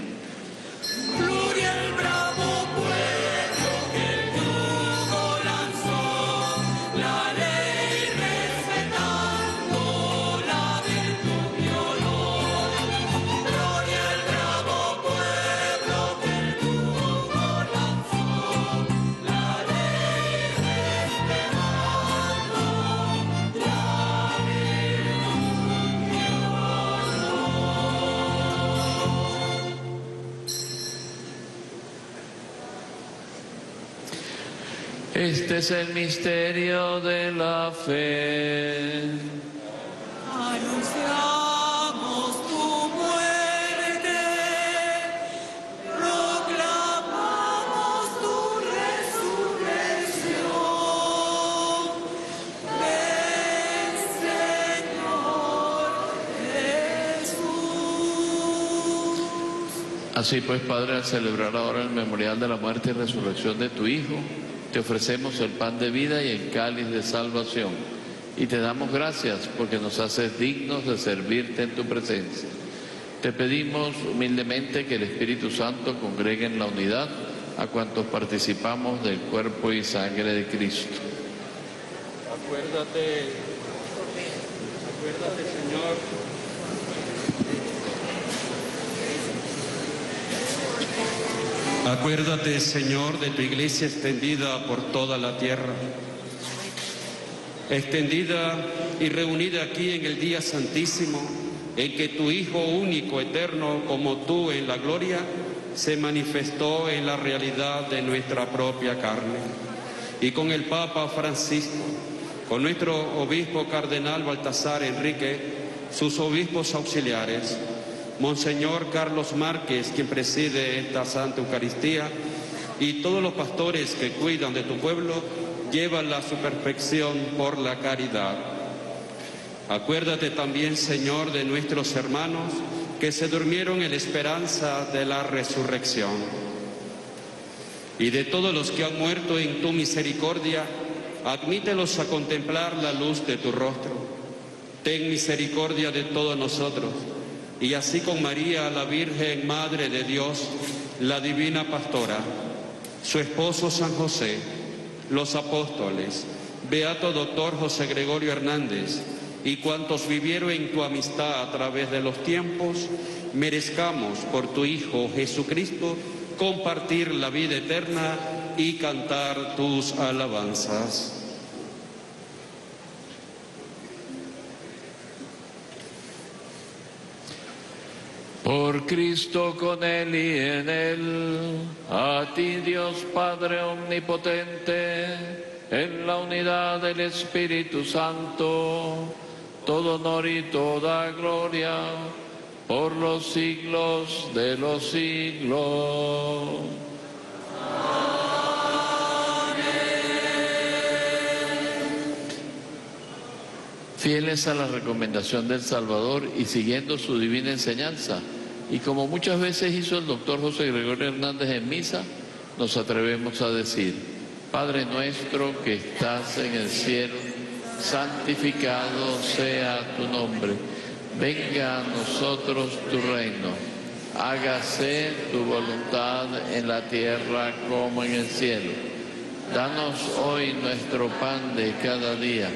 Este es el misterio de la fe. Anunciamos tu muerte, proclamamos tu resurrección. Ven, Señor Jesús. Así pues, Padre, al celebrar ahora el memorial de la muerte y resurrección de tu Hijo, te ofrecemos el pan de vida y el cáliz de salvación, y te damos gracias porque nos haces dignos de servirte en tu presencia. Te pedimos humildemente que el Espíritu Santo congregue en la unidad a cuantos participamos del cuerpo y sangre de Cristo. Acuérdate, Señor, acuérdate, Señor, de tu iglesia extendida por toda la tierra, extendida y reunida aquí en el día santísimo, en que tu Hijo único, eterno, como tú en la gloria, se manifestó en la realidad de nuestra propia carne. y con el Papa Francisco, con nuestro obispo cardenal Baltasar Enrique, sus obispos auxiliares, Monseñor Carlos Márquez, quien preside esta Santa Eucaristía, y todos los pastores que cuidan de tu pueblo, llévala a su perfección por la caridad. Acuérdate también, Señor, de nuestros hermanos que se durmieron en la esperanza de la resurrección, y de todos los que han muerto en tu misericordia, admítelos a contemplar la luz de tu rostro. Ten misericordia de todos nosotros, y así con María, la Virgen Madre de Dios, la Divina Pastora, su esposo San José, los apóstoles, beato doctor José Gregorio Hernández, y cuantos vivieron en tu amistad a través de los tiempos, merezcamos por tu Hijo Jesucristo compartir la vida eterna y cantar tus alabanzas. Por Cristo, con Él y en Él, a ti Dios Padre Omnipotente, en la unidad del Espíritu Santo, todo honor y toda gloria, por los siglos de los siglos. Amén. Fieles a la recomendación del Salvador y siguiendo su divina enseñanza, y como muchas veces hizo el doctor José Gregorio Hernández en misa, nos atrevemos a decir: Padre nuestro que estás en el cielo, santificado sea tu nombre. Venga a nosotros tu reino. Hágase tu voluntad en la tierra como en el cielo. Danos hoy nuestro pan de cada día.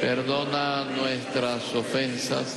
Perdona nuestras ofensas,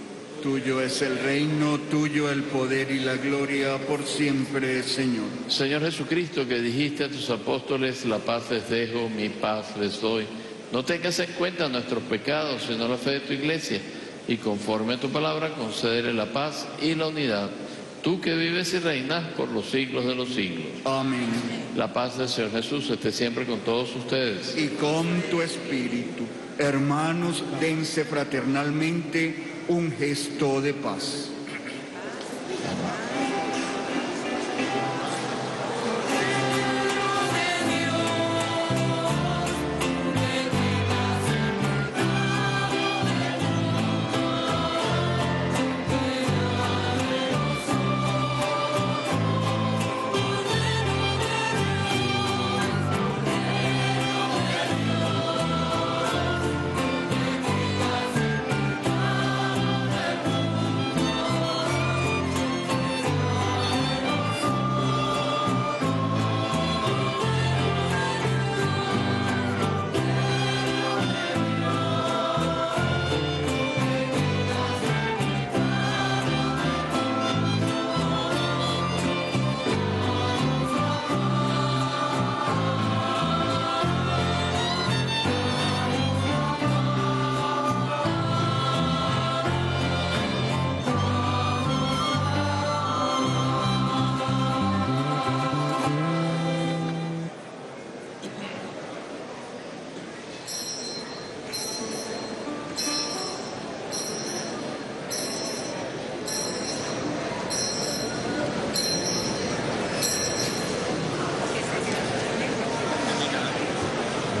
Tuyo es el reino, tuyo el poder y la gloria por siempre, Señor. Señor Jesucristo, que dijiste a tus apóstoles: la paz les dejo, mi paz les doy. No tengas en cuenta nuestros pecados, sino la fe de tu iglesia, y conforme a tu palabra concédele la paz y la unidad, tú que vives y reinas por los siglos de los siglos. Amén. La paz del Señor Jesús esté siempre con todos ustedes. Y con tu espíritu. Hermanos, dense fraternalmente un gesto de paz.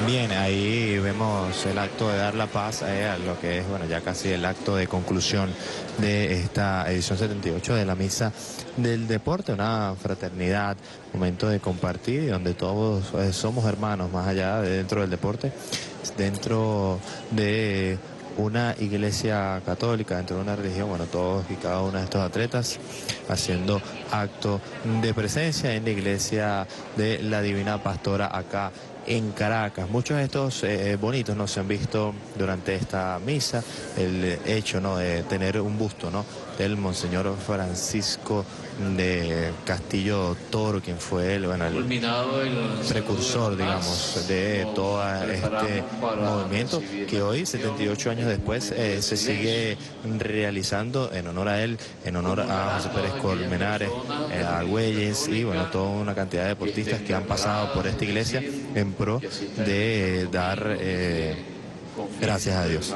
Bien, ahí vemos el acto de dar la paz a lo que es, bueno, ya casi el acto de conclusión de esta edición 78 de la Misa del Deporte, una fraternidad, momento de compartir, donde todos somos hermanos, más allá de dentro del deporte, dentro de una iglesia católica, dentro de una religión, bueno, todos y cada uno de estos atletas haciendo acto de presencia en la Iglesia de la Divina Pastora acá en Caracas. Muchos de estos bonitos no se han visto durante esta misa, el hecho de tener un busto del monseñor Francisco de Castillo Toro, quien fue el precursor, digamos, de todo este movimiento que hoy, 78 años después, se sigue realizando en honor a él, en honor a José Pérez Colmenares, a Argüelles y toda una cantidad de deportistas que han pasado por esta iglesia en pro de dar gracias a Dios.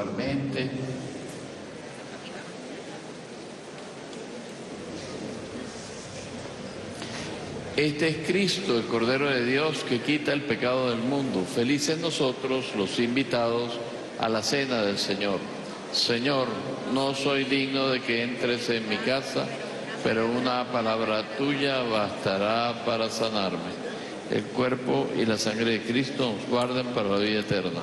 Este es Cristo, el Cordero de Dios, que quita el pecado del mundo. Felices nosotros, los invitados a la cena del Señor. Señor, no soy digno de que entres en mi casa, pero una palabra tuya bastará para sanarme. El cuerpo y la sangre de Cristo nos guardan para la vida eterna.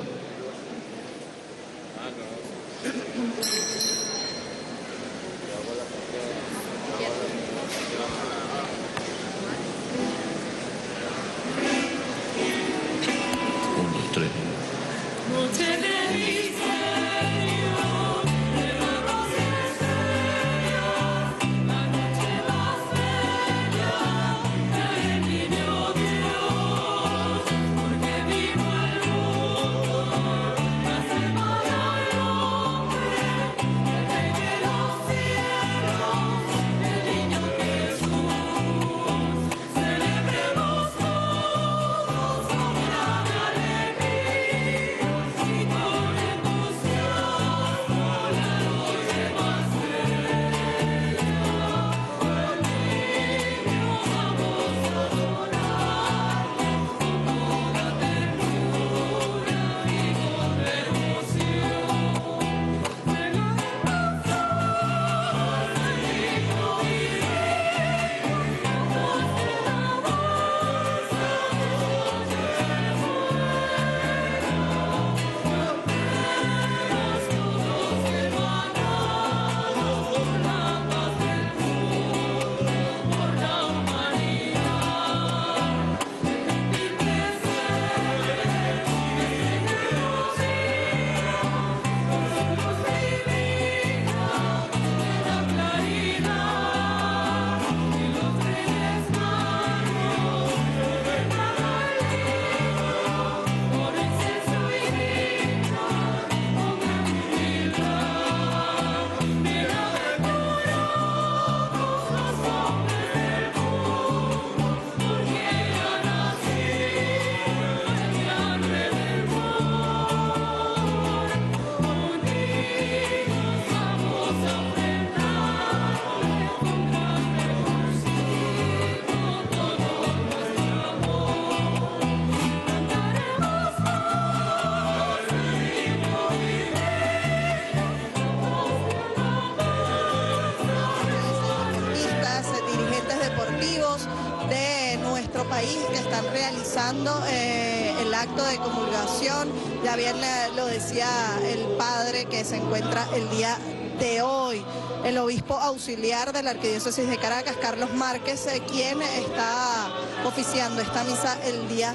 El acto de comulgación, ya bien lo decía el padre que se encuentra el día de hoy, el obispo auxiliar de la Arquidiócesis de Caracas, Carlos Márquez, quien está oficiando esta misa el día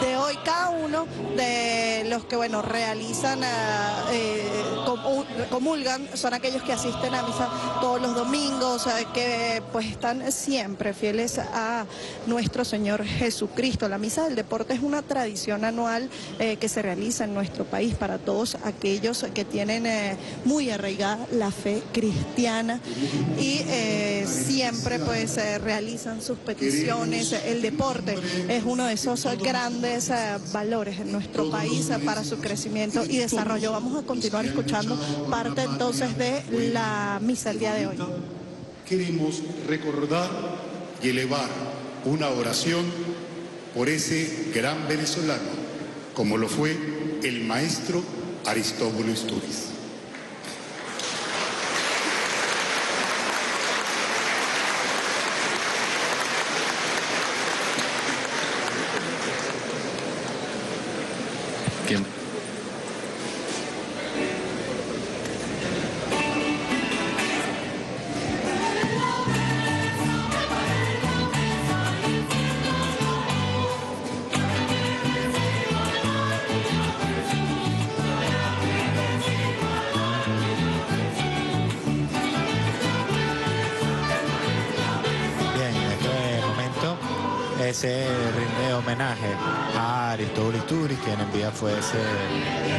de hoy. Cada uno de los que realizan, comulgan, son aquellos que asisten a misa todos los domingos, que están siempre fieles a nuestro Señor Jesucristo. La misa del deporte es una tradición anual que se realiza en nuestro país para todos aquellos que tienen muy arraigada la fe cristiana y siempre realizan sus peticiones. El deporte es uno de esos grandes valores en nuestro país para su crecimiento y desarrollo. Vamos a continuar escuchando parte entonces de la misa el día de hoy. Queremos recordar y elevar una oración por ese gran venezolano, como lo fue el maestro Aristóbulo Isturiz. se rinde homenaje a Aristóbulo Isturiz, quien en vida fue ese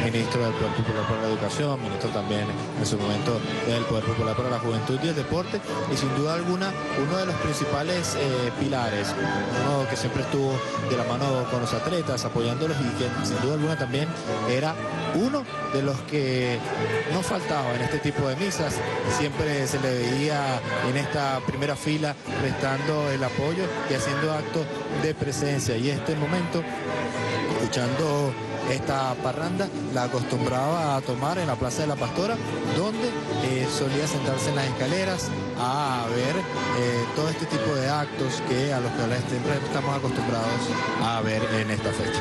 ministro del Poder Popular para la Educación, ministro también en su momento del Poder Popular para la Juventud y el Deporte, y sin duda alguna uno de los principales pilares, uno que siempre estuvo de la mano con los atletas, apoyándolos, y que sin duda alguna también era uno de los que no faltaba en este tipo de misas. Siempre se le veía en esta primera fila prestando el apoyo y haciendo actos de presencia, y este momento, escuchando esta parranda, la acostumbraba a tomar en la Plaza de la Pastora, donde solía sentarse en las escaleras a ver todo este tipo de actos que a los que siempre estamos acostumbrados a ver en esta fecha.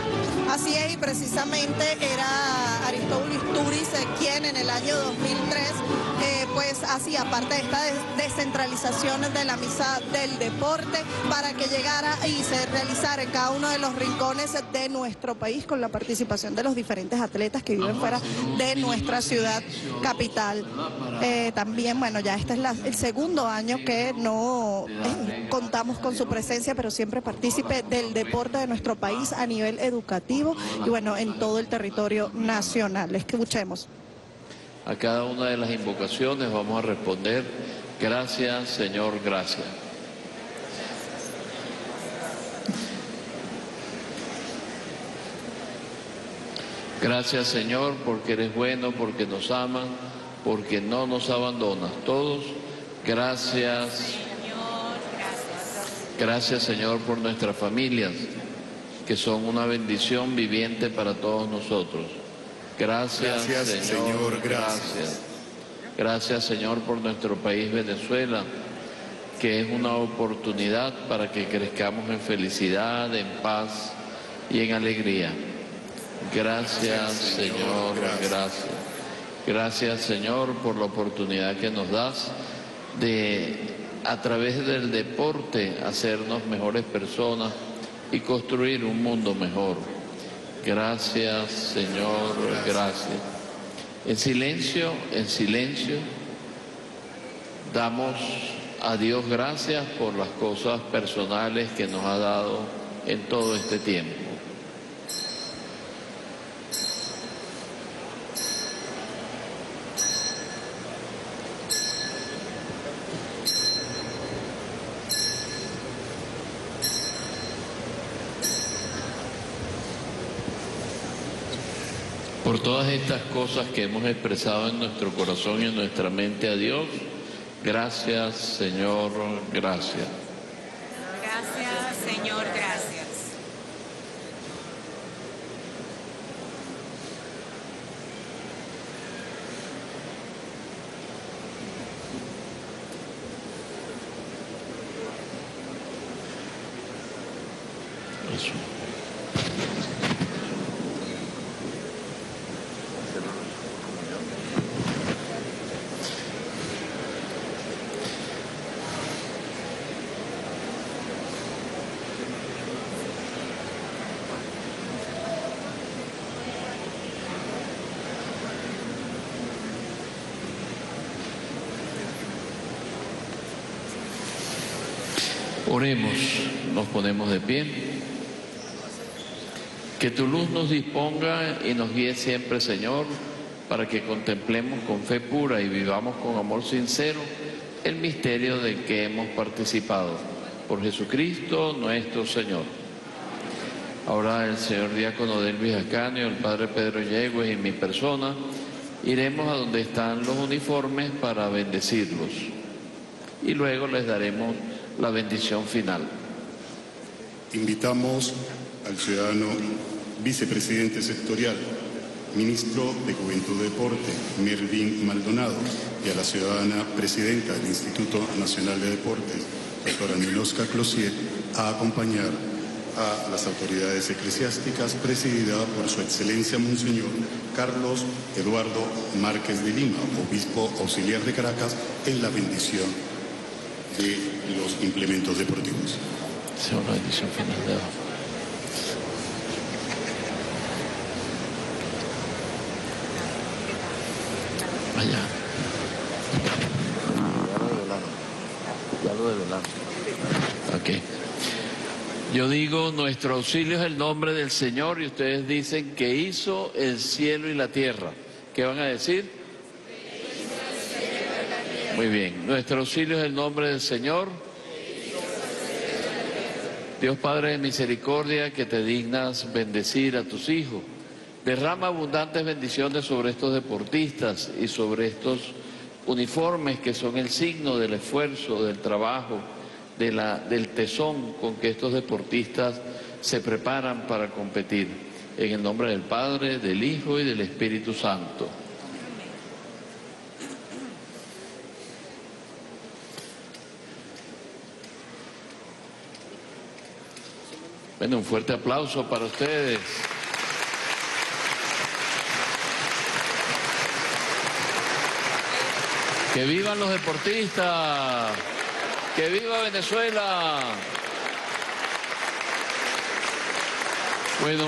Así es, y precisamente era Aristóbulo Isturiz quien en el año 2003 pues hacía parte de esta descentralización de la misa del deporte para que llegara y se realizara en cada uno de los rincones de nuestro país, con la participación de los diferentes atletas que viven fuera de nuestra ciudad capital. También, bueno, ya este es el segundo año que no contamos con su presencia, pero siempre partícipe del deporte de nuestro país a nivel educativo y bueno, en todo el territorio nacional. Escuchemos. A cada una de las invocaciones vamos a responder: gracias, Señor, gracias. Gracias, Señor, porque eres bueno, porque nos amas, porque no nos abandonas. Todos, gracias. Gracias, Señor, por nuestras familias, que son una bendición viviente para todos nosotros. Gracias, Señor, gracias. Gracias, Señor, por nuestro país Venezuela, que es una oportunidad para que crezcamos en felicidad, en paz y en alegría. Gracias, Señor, gracias. Gracias, Señor, por la oportunidad que nos das de, a través del deporte, hacernos mejores personas y construir un mundo mejor. Gracias, Señor, gracias. En silencio, damos a Dios gracias por las cosas personales que nos ha dado en todo este tiempo. Por todas estas cosas que hemos expresado en nuestro corazón y en nuestra mente a Dios, gracias, Señor, gracias. Gracias, Señor, gracias. Oremos, nos ponemos de pie. Que tu luz nos disponga y nos guíe siempre, Señor, para que contemplemos con fe pura y vivamos con amor sincero el misterio del que hemos participado. Por Jesucristo nuestro Señor. Ahora el señor diácono Delvis Ascanio, el padre Pedro Yegues y mi persona, iremos a donde están los uniformes para bendecirlos. Y luego les daremos la bendición final. Invitamos al ciudadano vicepresidente sectorial, ministro de Juventud y Deporte, Mervin Maldonado, y a la ciudadana presidenta del Instituto Nacional de Deportes, doctora Ninoska Clausier, a acompañar a las autoridades eclesiásticas presidida por su excelencia Monseñor Carlos Eduardo Márquez de Lima, obispo auxiliar de Caracas, en la bendición de los implementos deportivos. Sea una bendición final de abajo. Allá. Ya lo develaron. Ok. Yo digo, nuestro auxilio es el nombre del Señor, y ustedes dicen que hizo el cielo y la tierra. ¿Qué van a decir? Que hizo el cielo y la tierra. Muy bien, nuestro auxilio es el nombre del Señor. Dios Padre de misericordia, que te dignas bendecir a tus hijos. Derrama abundantes bendiciones sobre estos deportistas y sobre estos uniformes que son el signo del esfuerzo, del trabajo, del tesón con que estos deportistas se preparan para competir. En el nombre del Padre, del Hijo y del Espíritu Santo. Bueno, un fuerte aplauso para ustedes. ¡Que vivan los deportistas! ¡Que viva Venezuela! Bueno,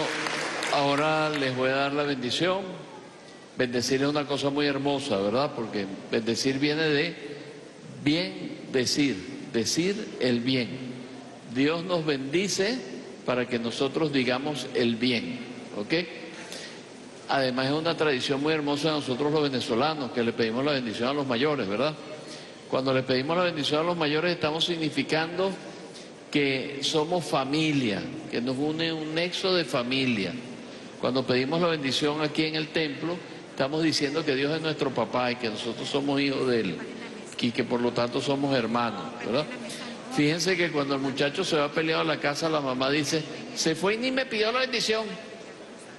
ahora les voy a dar la bendición. Bendecir es una cosa muy hermosa, ¿verdad? Porque bendecir viene de bien decir, decir el bien. Dios nos bendice para que nosotros digamos el bien, ¿ok? Además es una tradición muy hermosa de nosotros los venezolanos, que le pedimos la bendición a los mayores, ¿verdad? Cuando le pedimos la bendición a los mayores estamos significando que somos familia, que nos une un nexo de familia. Cuando pedimos la bendición aquí en el templo, estamos diciendo que Dios es nuestro papá y que nosotros somos hijos de Él, y que por lo tanto somos hermanos, ¿verdad? Fíjense que cuando el muchacho se va peleado a la casa, la mamá dice, se fue y ni me pidió la bendición,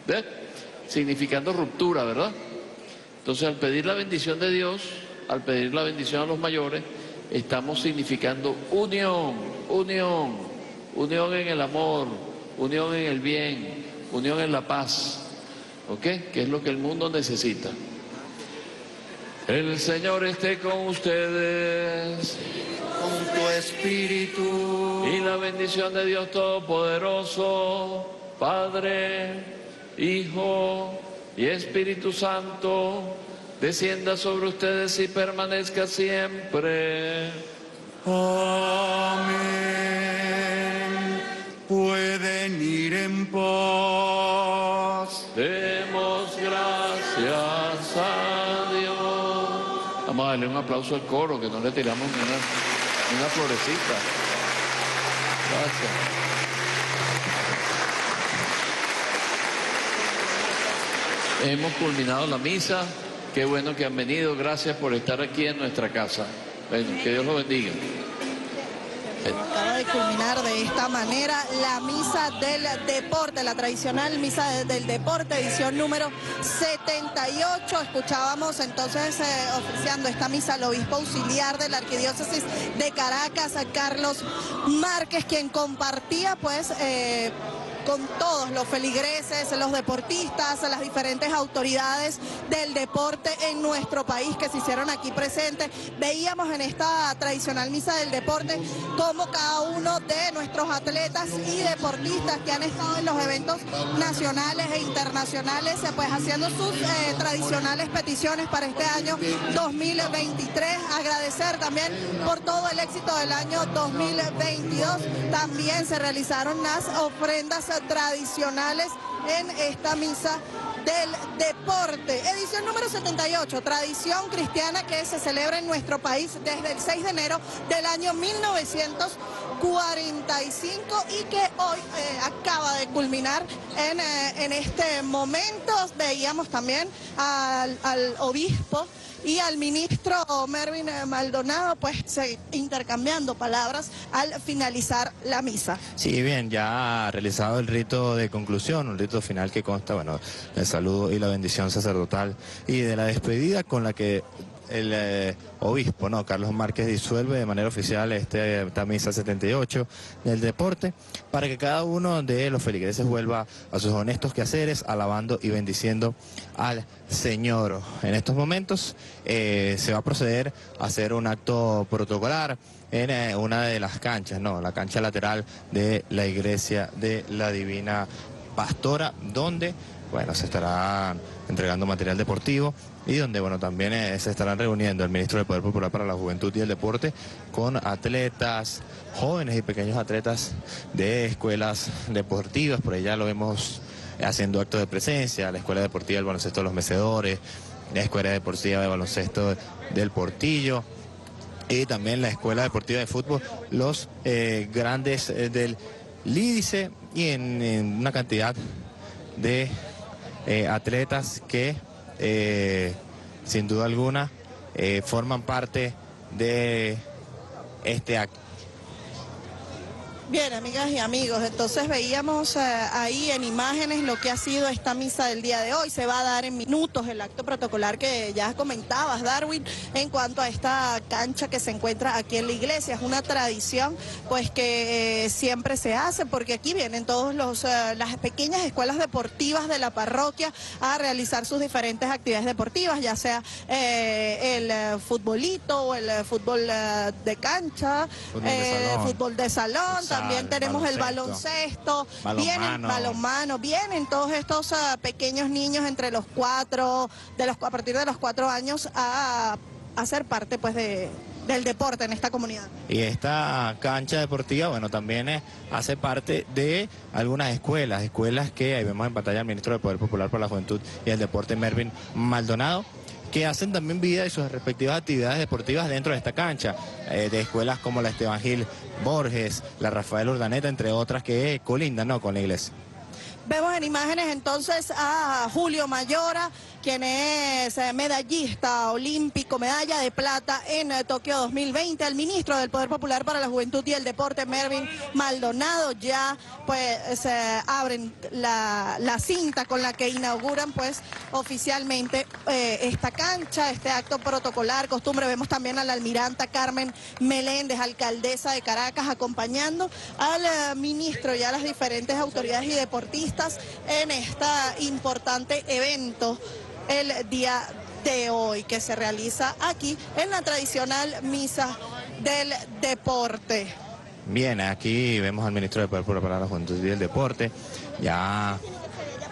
¿ves? Significando ruptura, ¿verdad? Entonces, al pedir la bendición de Dios, al pedir la bendición a los mayores, estamos significando unión, unión, unión en el amor, unión en el bien, unión en la paz, ¿ok? Que es lo que el mundo necesita. El Señor esté con ustedes, con tu espíritu, y la bendición de Dios Todopoderoso, Padre, Hijo y Espíritu Santo, descienda sobre ustedes y permanezca siempre. Amén. Pueden ir en paz. Demos gracias a Dios. Vamos a darle un aplauso al coro, que no le tiramos ni una florecita. Gracias. Hemos culminado la misa. Qué bueno que han venido. Gracias por estar aquí en nuestra casa. Bueno, que Dios los bendiga. Acaba de culminar de esta manera la misa del deporte, la tradicional misa del deporte, edición número 78. Escuchábamos entonces oficiando esta misa al obispo auxiliar de la Arquidiócesis de Caracas, a Carlos Márquez, quien compartía pues con todos los feligreses, los deportistas, las diferentes autoridades del deporte en nuestro país que se hicieron aquí presentes. Veíamos en esta tradicional misa del deporte cómo cada uno de nuestros atletas y deportistas que han estado en los eventos nacionales e internacionales, pues haciendo sus tradicionales peticiones para este año 2023. Agradecer también por todo el éxito del año 2022. También se realizaron las ofrendas tradicionales en esta misa del deporte. Edición número 78, tradición cristiana que se celebra en nuestro país desde el 6 de enero del año 1945 y que hoy acaba de culminar en este momento. Veíamos también al obispo y al ministro Mervin Maldonado, pues intercambiando palabras al finalizar la misa. Sí, bien, ya ha realizado el rito de conclusión, un rito final que consta, bueno, el saludo y la bendición sacerdotal y de la despedida con la que el obispo, ¿no?, Carlos Márquez disuelve de manera oficial esta misa 78 del deporte para que cada uno de los feligreses vuelva a sus honestos quehaceres, alabando y bendiciendo al Señor. En estos momentos se va a proceder a hacer un acto protocolar en una de las canchas, ¿no?, la cancha lateral de la Iglesia de la Divina Pastora, donde bueno, se estará entregando material deportivo y donde, bueno, también se estarán reuniendo el Ministro del Poder Popular para la Juventud y el Deporte con atletas, jóvenes y pequeños atletas de escuelas deportivas. Por allá lo vemos haciendo actos de presencia, la Escuela Deportiva del Baloncesto de los Mecedores, la Escuela Deportiva de Baloncesto del Portillo, y también la Escuela Deportiva de Fútbol, los grandes del Lídice, y en una cantidad de atletas que sin duda alguna forman parte de este acto. Bien, amigas y amigos, entonces veíamos ahí en imágenes lo que ha sido esta misa del día de hoy. Se va a dar en minutos el acto protocolar que ya comentabas, Darwin, en cuanto a esta cancha que se encuentra aquí en la iglesia. Es una tradición pues que siempre se hace, porque aquí vienen todos las pequeñas escuelas deportivas de la parroquia a realizar sus diferentes actividades deportivas, ya sea el futbolito o el fútbol de cancha, fútbol de salón. También tenemos el baloncesto, vienen balonmano, vienen todos estos pequeños niños entre los a partir de los 4 años a ser parte pues del deporte en esta comunidad. Y esta cancha deportiva, bueno, también hace parte de algunas escuelas que ahí vemos en pantalla al Ministro del Poder Popular para la Juventud y el Deporte, Mervin Maldonado, que hacen también vida y sus respectivas actividades deportivas dentro de esta cancha, de escuelas como la Esteban Gil Borges, la Rafael Urdaneta, entre otras que colindan, ¿no?, con la iglesia. Vemos en imágenes entonces a Julio Mayora, quien es medallista olímpico, medalla de plata en Tokio 2020, el ministro del Poder Popular para la Juventud y el Deporte, Mervin Maldonado. Ya pues abren la cinta con la que inauguran pues oficialmente esta cancha, este acto protocolar, costumbre. Vemos también a la almiranta Carmen Meléndez, alcaldesa de Caracas, acompañando al ministro y a las diferentes autoridades y deportistas en este importante evento el día de hoy, que se realiza aquí en la tradicional misa del deporte. Bien, aquí vemos al ministro del Poder Popular para la Juventud y el Deporte, ya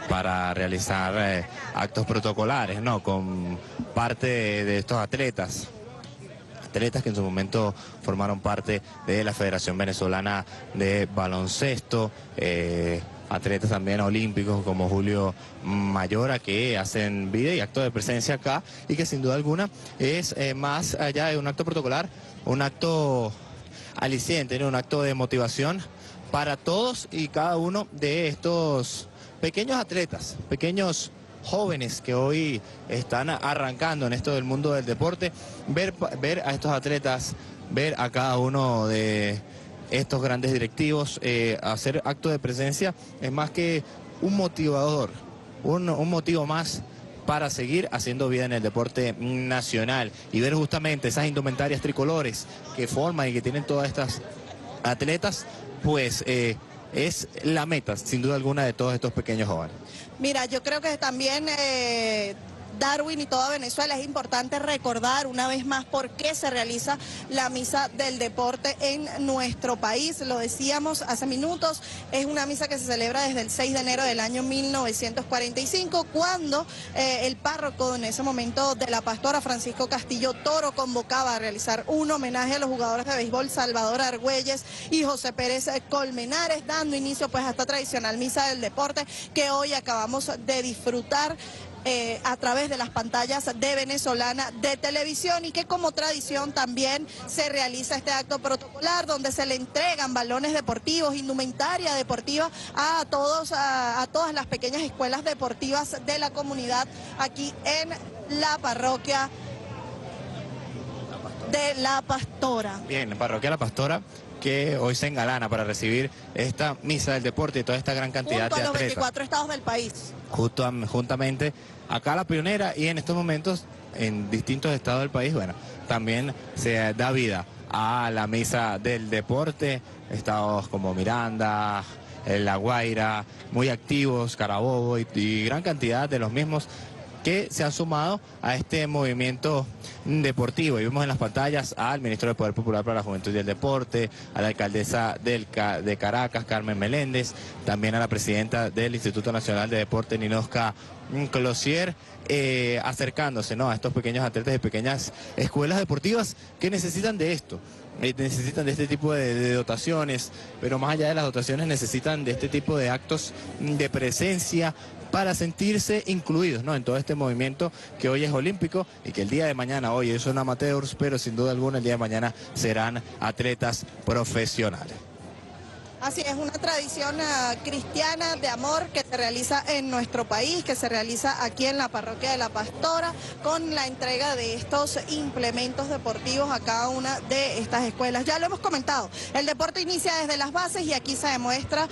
para realizar actos protocolares, ¿no?, con parte de estos atletas que en su momento formaron parte de la Federación Venezolana de Baloncesto, atletas también olímpicos como Julio Mayora, que hacen vida y acto de presencia acá, y que sin duda alguna es más allá de un acto protocolar, un acto aliciente, ¿no?, un acto de motivación para todos y cada uno de estos pequeños atletas, pequeños jóvenes que hoy están arrancando en esto del mundo del deporte. Ver a estos atletas, ver a cada uno de estos grandes directivos hacer actos de presencia es más que un motivador, un motivo más para seguir haciendo vida en el deporte nacional, y ver justamente esas indumentarias tricolores que forman y que tienen todas estas atletas, pues es la meta, sin duda alguna, de todos estos pequeños jóvenes. Mira, yo creo que también Darwin y toda Venezuela, es importante recordar una vez más por qué se realiza la misa del deporte en nuestro país. Lo decíamos hace minutos, es una misa que se celebra desde el 6 de enero del año 1945, cuando el párroco en ese momento de La Pastora, Francisco Castillo Toro, convocaba a realizar un homenaje a los jugadores de béisbol Salvador Argüelles y José Pérez Colmenares, dando inicio pues a esta tradicional misa del deporte que hoy acabamos de disfrutar a través de las pantallas de Venezolana de Televisión, y que como tradición también se realiza este acto protocolar donde se le entregan balones deportivos, indumentaria deportiva a todas las pequeñas escuelas deportivas de la comunidad aquí en la parroquia de La Pastora. Bien, la parroquia de La Pastora, que hoy se engalana para recibir esta misa del deporte y toda esta gran cantidad de atletas. Junto a los 24 estados del país. Juntamente acá la pionera, y en estos momentos en distintos estados del país, bueno, también se da vida a la misa del deporte. Estados como Miranda, La Guaira, muy activos, Carabobo y gran cantidad de los mismos que se han sumado a este movimiento deportivo. Y vemos en las pantallas al Ministro del Poder Popular para la Juventud y el Deporte, a la alcaldesa de Caracas, Carmen Meléndez, también a la presidenta del Instituto Nacional de Deportes, Ninoska Clausier, acercándose, ¿no?, a estos pequeños atletas y pequeñas escuelas deportivas que necesitan de esto. Necesitan de este tipo de dotaciones, pero más allá de las dotaciones necesitan de este tipo de actos de presencia para sentirse incluidos, ¿no?, en todo este movimiento que hoy es olímpico y que el día de mañana, hoy son amateurs, pero sin duda alguna el día de mañana serán atletas profesionales. Así es, una tradición cristiana de amor que se realiza en nuestro país, que se realiza aquí en la parroquia de La Pastora, con la entrega de estos implementos deportivos a cada una de estas escuelas. Ya lo hemos comentado, el deporte inicia desde las bases y aquí se demuestra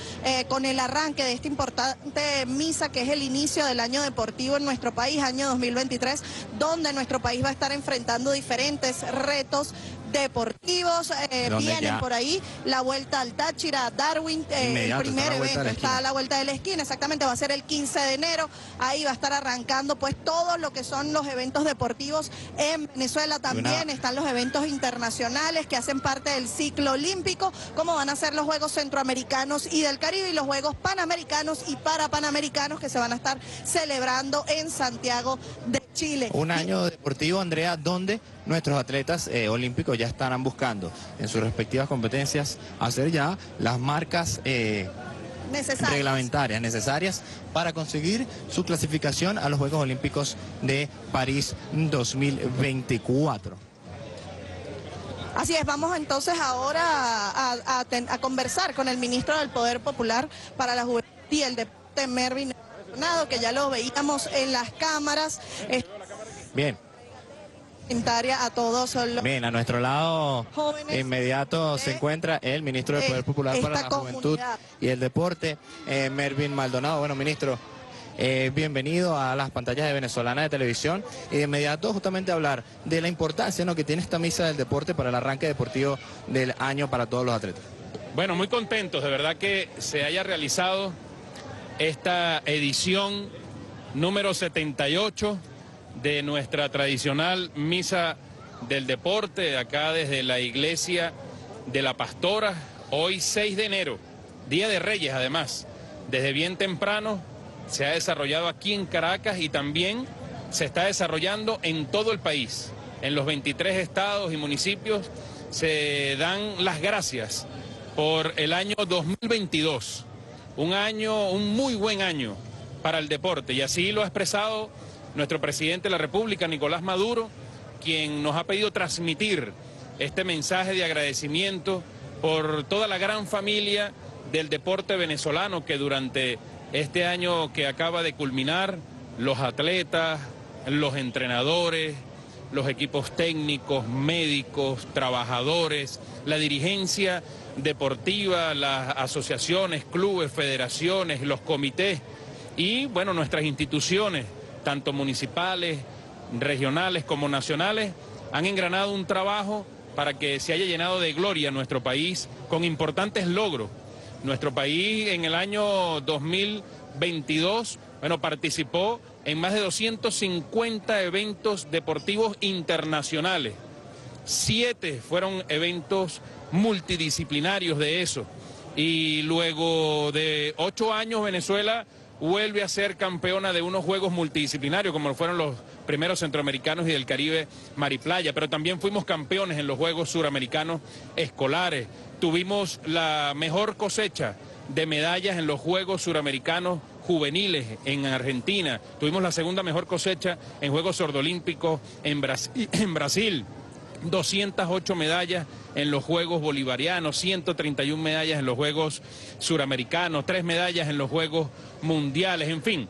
con el arranque de esta importante misa, que es el inicio del año deportivo en nuestro país, año 2023, donde nuestro país va a estar enfrentando diferentes retos deportivos. Vienen ya por ahí la vuelta al Táchira, Darwin, el primer evento está a la vuelta de la esquina, exactamente, va a ser el 15 de enero, ahí va a estar arrancando pues todo lo que son los eventos deportivos en Venezuela. También están los eventos internacionales que hacen parte del ciclo olímpico, como van a ser los Juegos Centroamericanos y del Caribe y los Juegos Panamericanos y Parapanamericanos que se van a estar celebrando en Santiago de Chile. Un año deportivo, Andrea, donde nuestros atletas olímpicos ya estarán buscando en sus respectivas competencias hacer ya las marcas reglamentarias necesarias para conseguir su clasificación a los Juegos Olímpicos de París 2024. Así es, vamos entonces ahora a conversar con el Ministro del Poder Popular para la Juventud y el Deporte, Mervin Maldonado, que ya lo veíamos en las cámaras. Bien. A todos los... Bien, a nuestro lado jóvenes, inmediato se encuentra el Ministro del Poder Popular para la Juventud y el Deporte, Mervin Maldonado. Bueno, Ministro, bienvenido a las pantallas de Venezolana de Televisión. Y de inmediato justamente hablar de la importancia, ¿no?, que tiene esta misa del deporte para el arranque deportivo del año para todos los atletas. Bueno, muy contentos, de verdad, que se haya realizado esta edición número 78... de nuestra tradicional misa del deporte, acá desde la Iglesia de la Pastora, hoy 6 de enero, Día de Reyes además. Desde bien temprano se ha desarrollado aquí en Caracas y también se está desarrollando en todo el país. En los 23 estados y municipios se dan las gracias por el año 2022, un muy buen año para el deporte, y así lo ha expresado nuestro presidente de la República, Nicolás Maduro, quien nos ha pedido transmitir este mensaje de agradecimiento por toda la gran familia del deporte venezolano que durante este año que acaba de culminar, los atletas, los entrenadores, los equipos técnicos, médicos, trabajadores, la dirigencia deportiva, las asociaciones, clubes, federaciones, los comités y, bueno, nuestras instituciones, tanto municipales, regionales como nacionales, han engranado un trabajo para que se haya llenado de gloria nuestro país con importantes logros. Nuestro país en el año 2022, bueno, participó en más de 250 eventos deportivos internacionales. 7 fueron eventos multidisciplinarios de eso. Y luego de 8 años Venezuela vuelve a ser campeona de unos juegos multidisciplinarios, como fueron los primeros Centroamericanos y del Caribe, Mariplaya, pero también fuimos campeones en los Juegos Suramericanos Escolares. Tuvimos la mejor cosecha de medallas en los Juegos Suramericanos Juveniles en Argentina. Tuvimos la segunda mejor cosecha en Juegos Sordolímpicos en Brasil. 208 medallas en los Juegos Bolivarianos, 131 medallas en los Juegos Suramericanos, 3 medallas en los Juegos Mundiales, en fin.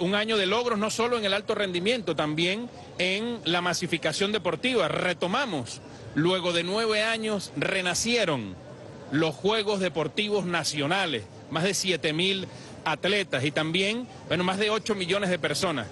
Un año de logros no solo en el alto rendimiento, también en la masificación deportiva. Retomamos, luego de 9 años renacieron los Juegos Deportivos Nacionales, más de 7.000 atletas y también, bueno, más de 8 millones de personas.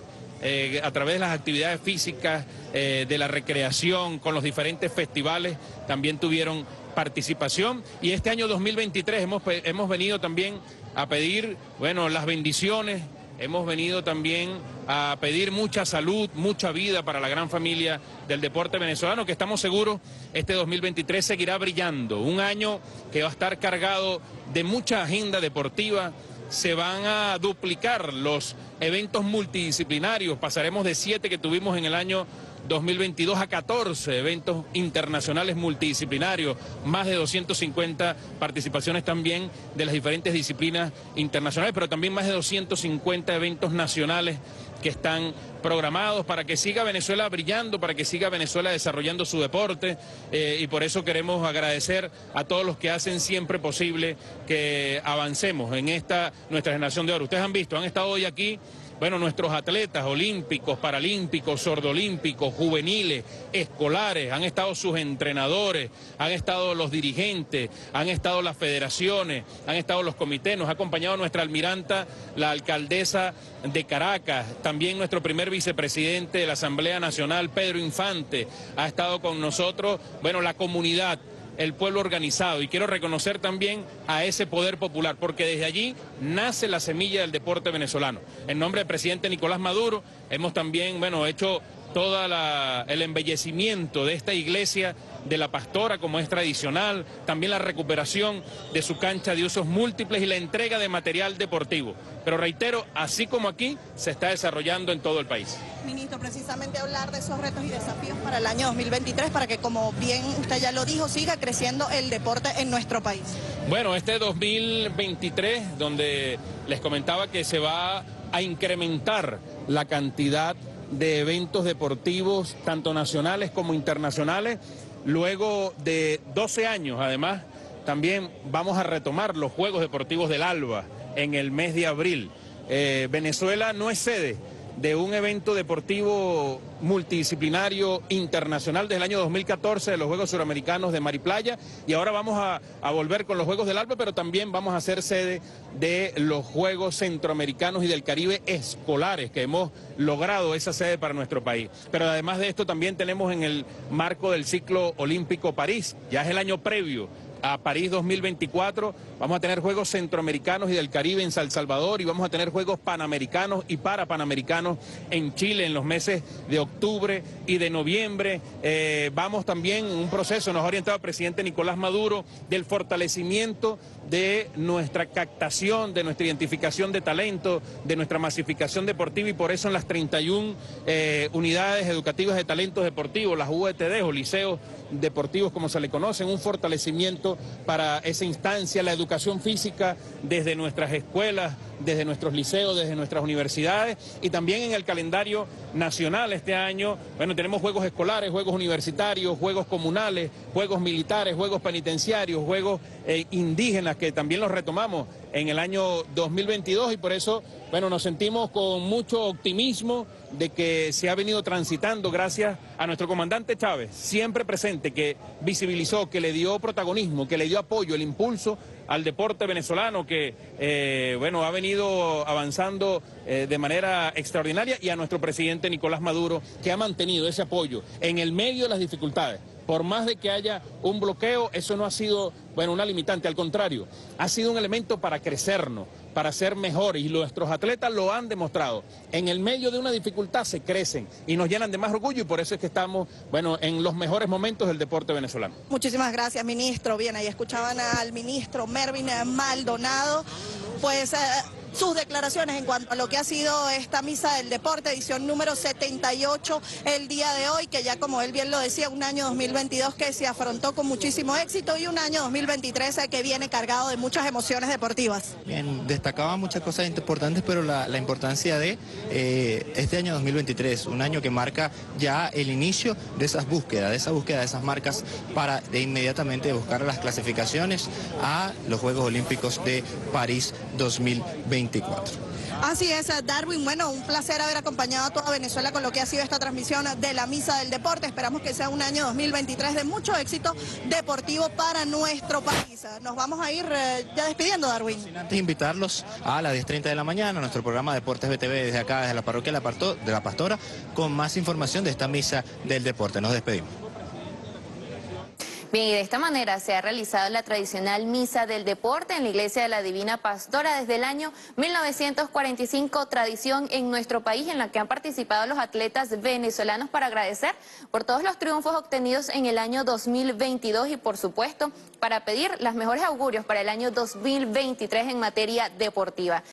A través de las actividades físicas, de la recreación, con los diferentes festivales, también tuvieron participación. Y este año 2023 hemos venido también a pedir, bueno, las bendiciones Hemos venido también a pedir mucha salud, mucha vida para la gran familia del deporte venezolano, que estamos seguros este 2023 seguirá brillando. Un año que va a estar cargado de mucha agenda deportiva. Se van a duplicar los eventos multidisciplinarios. Pasaremos de 7 que tuvimos en el año 2022 a 14 eventos internacionales multidisciplinarios, más de 250 participaciones también de las diferentes disciplinas internacionales, pero también más de 250 eventos nacionales que están programados para que siga Venezuela brillando, para que siga Venezuela desarrollando su deporte, y por eso queremos agradecer a todos los que hacen siempre posible que avancemos en esta nuestra generación de oro. Ustedes han visto, han estado hoy aquí, bueno, nuestros atletas olímpicos, paralímpicos, sordoolímpicos, juveniles, escolares, han estado sus entrenadores, han estado los dirigentes, han estado las federaciones, han estado los comités, nos ha acompañado nuestra almiranta, la alcaldesa de Caracas, también nuestro primer vicepresidente de la Asamblea Nacional, Pedro Infante, ha estado con nosotros, bueno, la comunidad, el pueblo organizado, y quiero reconocer también a ese poder popular, porque desde allí nace la semilla del deporte venezolano. En nombre del presidente Nicolás Maduro hemos también, bueno, hecho todo el embellecimiento de esta iglesia de la Pastora, como es tradicional, también la recuperación de su cancha de usos múltiples y la entrega de material deportivo. Pero reitero, así como aquí, se está desarrollando en todo el país. Ministro, precisamente hablar de esos retos y desafíos para el año 2023, para que, como bien usted ya lo dijo, siga creciendo el deporte en nuestro país. Bueno, este 2023, donde les comentaba que se va a incrementar la cantidad de eventos deportivos, tanto nacionales como internacionales, luego de 12 años, además, también vamos a retomar los Juegos Deportivos del Alba en el mes de abril. Venezuela no es sede de un evento deportivo multidisciplinario internacional desde el año 2014, de los Juegos Suramericanos de Mariplaya, y ahora vamos a volver con los Juegos del Alba, pero también vamos a ser sede de los Juegos Centroamericanos y del Caribe escolares, que hemos logrado esa sede para nuestro país. Pero además de esto también tenemos, en el marco del ciclo olímpico París, ya es el año previo a París 2024, vamos a tener Juegos Centroamericanos y del Caribe en San Salvador, y vamos a tener Juegos Panamericanos y Parapanamericanos en Chile en los meses de octubre y de noviembre. Vamos también en un proceso, nos ha orientado el presidente Nicolás Maduro, del fortalecimiento de nuestra captación, de nuestra identificación de talento, de nuestra masificación deportiva, y por eso en las 31 unidades educativas de talentos deportivos, las UETD o liceos deportivos como se le conocen, un fortalecimiento para esa instancia, la educación física desde nuestras escuelas, desde nuestros liceos, desde nuestras universidades, y también en el calendario nacional este año, bueno, tenemos juegos escolares, juegos universitarios, juegos comunales, juegos militares, juegos penitenciarios, juegos indígenas, que también los retomamos en el año 2022, y por eso, bueno, nos sentimos con mucho optimismo de que se ha venido transitando gracias a nuestro comandante Chávez, siempre presente, que visibilizó, que le dio protagonismo, que le dio apoyo, el impulso al deporte venezolano, que bueno, ha venido avanzando de manera extraordinaria, y a nuestro presidente Nicolás Maduro, que ha mantenido ese apoyo en el medio de las dificultades. Por más de que haya un bloqueo, eso no ha sido, bueno, una limitante, al contrario, ha sido un elemento para crecernos, para ser mejores, y nuestros atletas lo han demostrado. En el medio de una dificultad se crecen y nos llenan de más orgullo, y por eso es que estamos, bueno, en los mejores momentos del deporte venezolano. Muchísimas gracias, ministro. Bien, ahí escuchaban al ministro Mervin Maldonado, pues sus declaraciones en cuanto a lo que ha sido esta Misa del Deporte, edición número 78 el día de hoy, que ya, como él bien lo decía, un año 2022 que se afrontó con muchísimo éxito, y un año 2023 que viene cargado de muchas emociones deportivas. Bien, destacaba muchas cosas importantes, pero la importancia de este año 2023, un año que marca ya el inicio de esas búsquedas, de esas marcas para de inmediatamente buscar las clasificaciones a los Juegos Olímpicos de París 2024. Así es, Darwin. Bueno, un placer haber acompañado a toda Venezuela con lo que ha sido esta transmisión de la Misa del Deporte. Esperamos que sea un año 2023 de mucho éxito deportivo para nuestro país. Nos vamos a ir ya despidiendo, Darwin. Sin antes invitarlos a las 10:30 de la mañana a nuestro programa Deportes VTV desde acá, desde la parroquia de la Pastora, con más información de esta Misa del Deporte. Nos despedimos. Bien, y de esta manera se ha realizado la tradicional misa del deporte en la Iglesia de la Divina Pastora desde el año 1945, tradición en nuestro país en la que han participado los atletas venezolanos para agradecer por todos los triunfos obtenidos en el año 2022 y por supuesto para pedir los mejores augurios para el año 2023 en materia deportiva.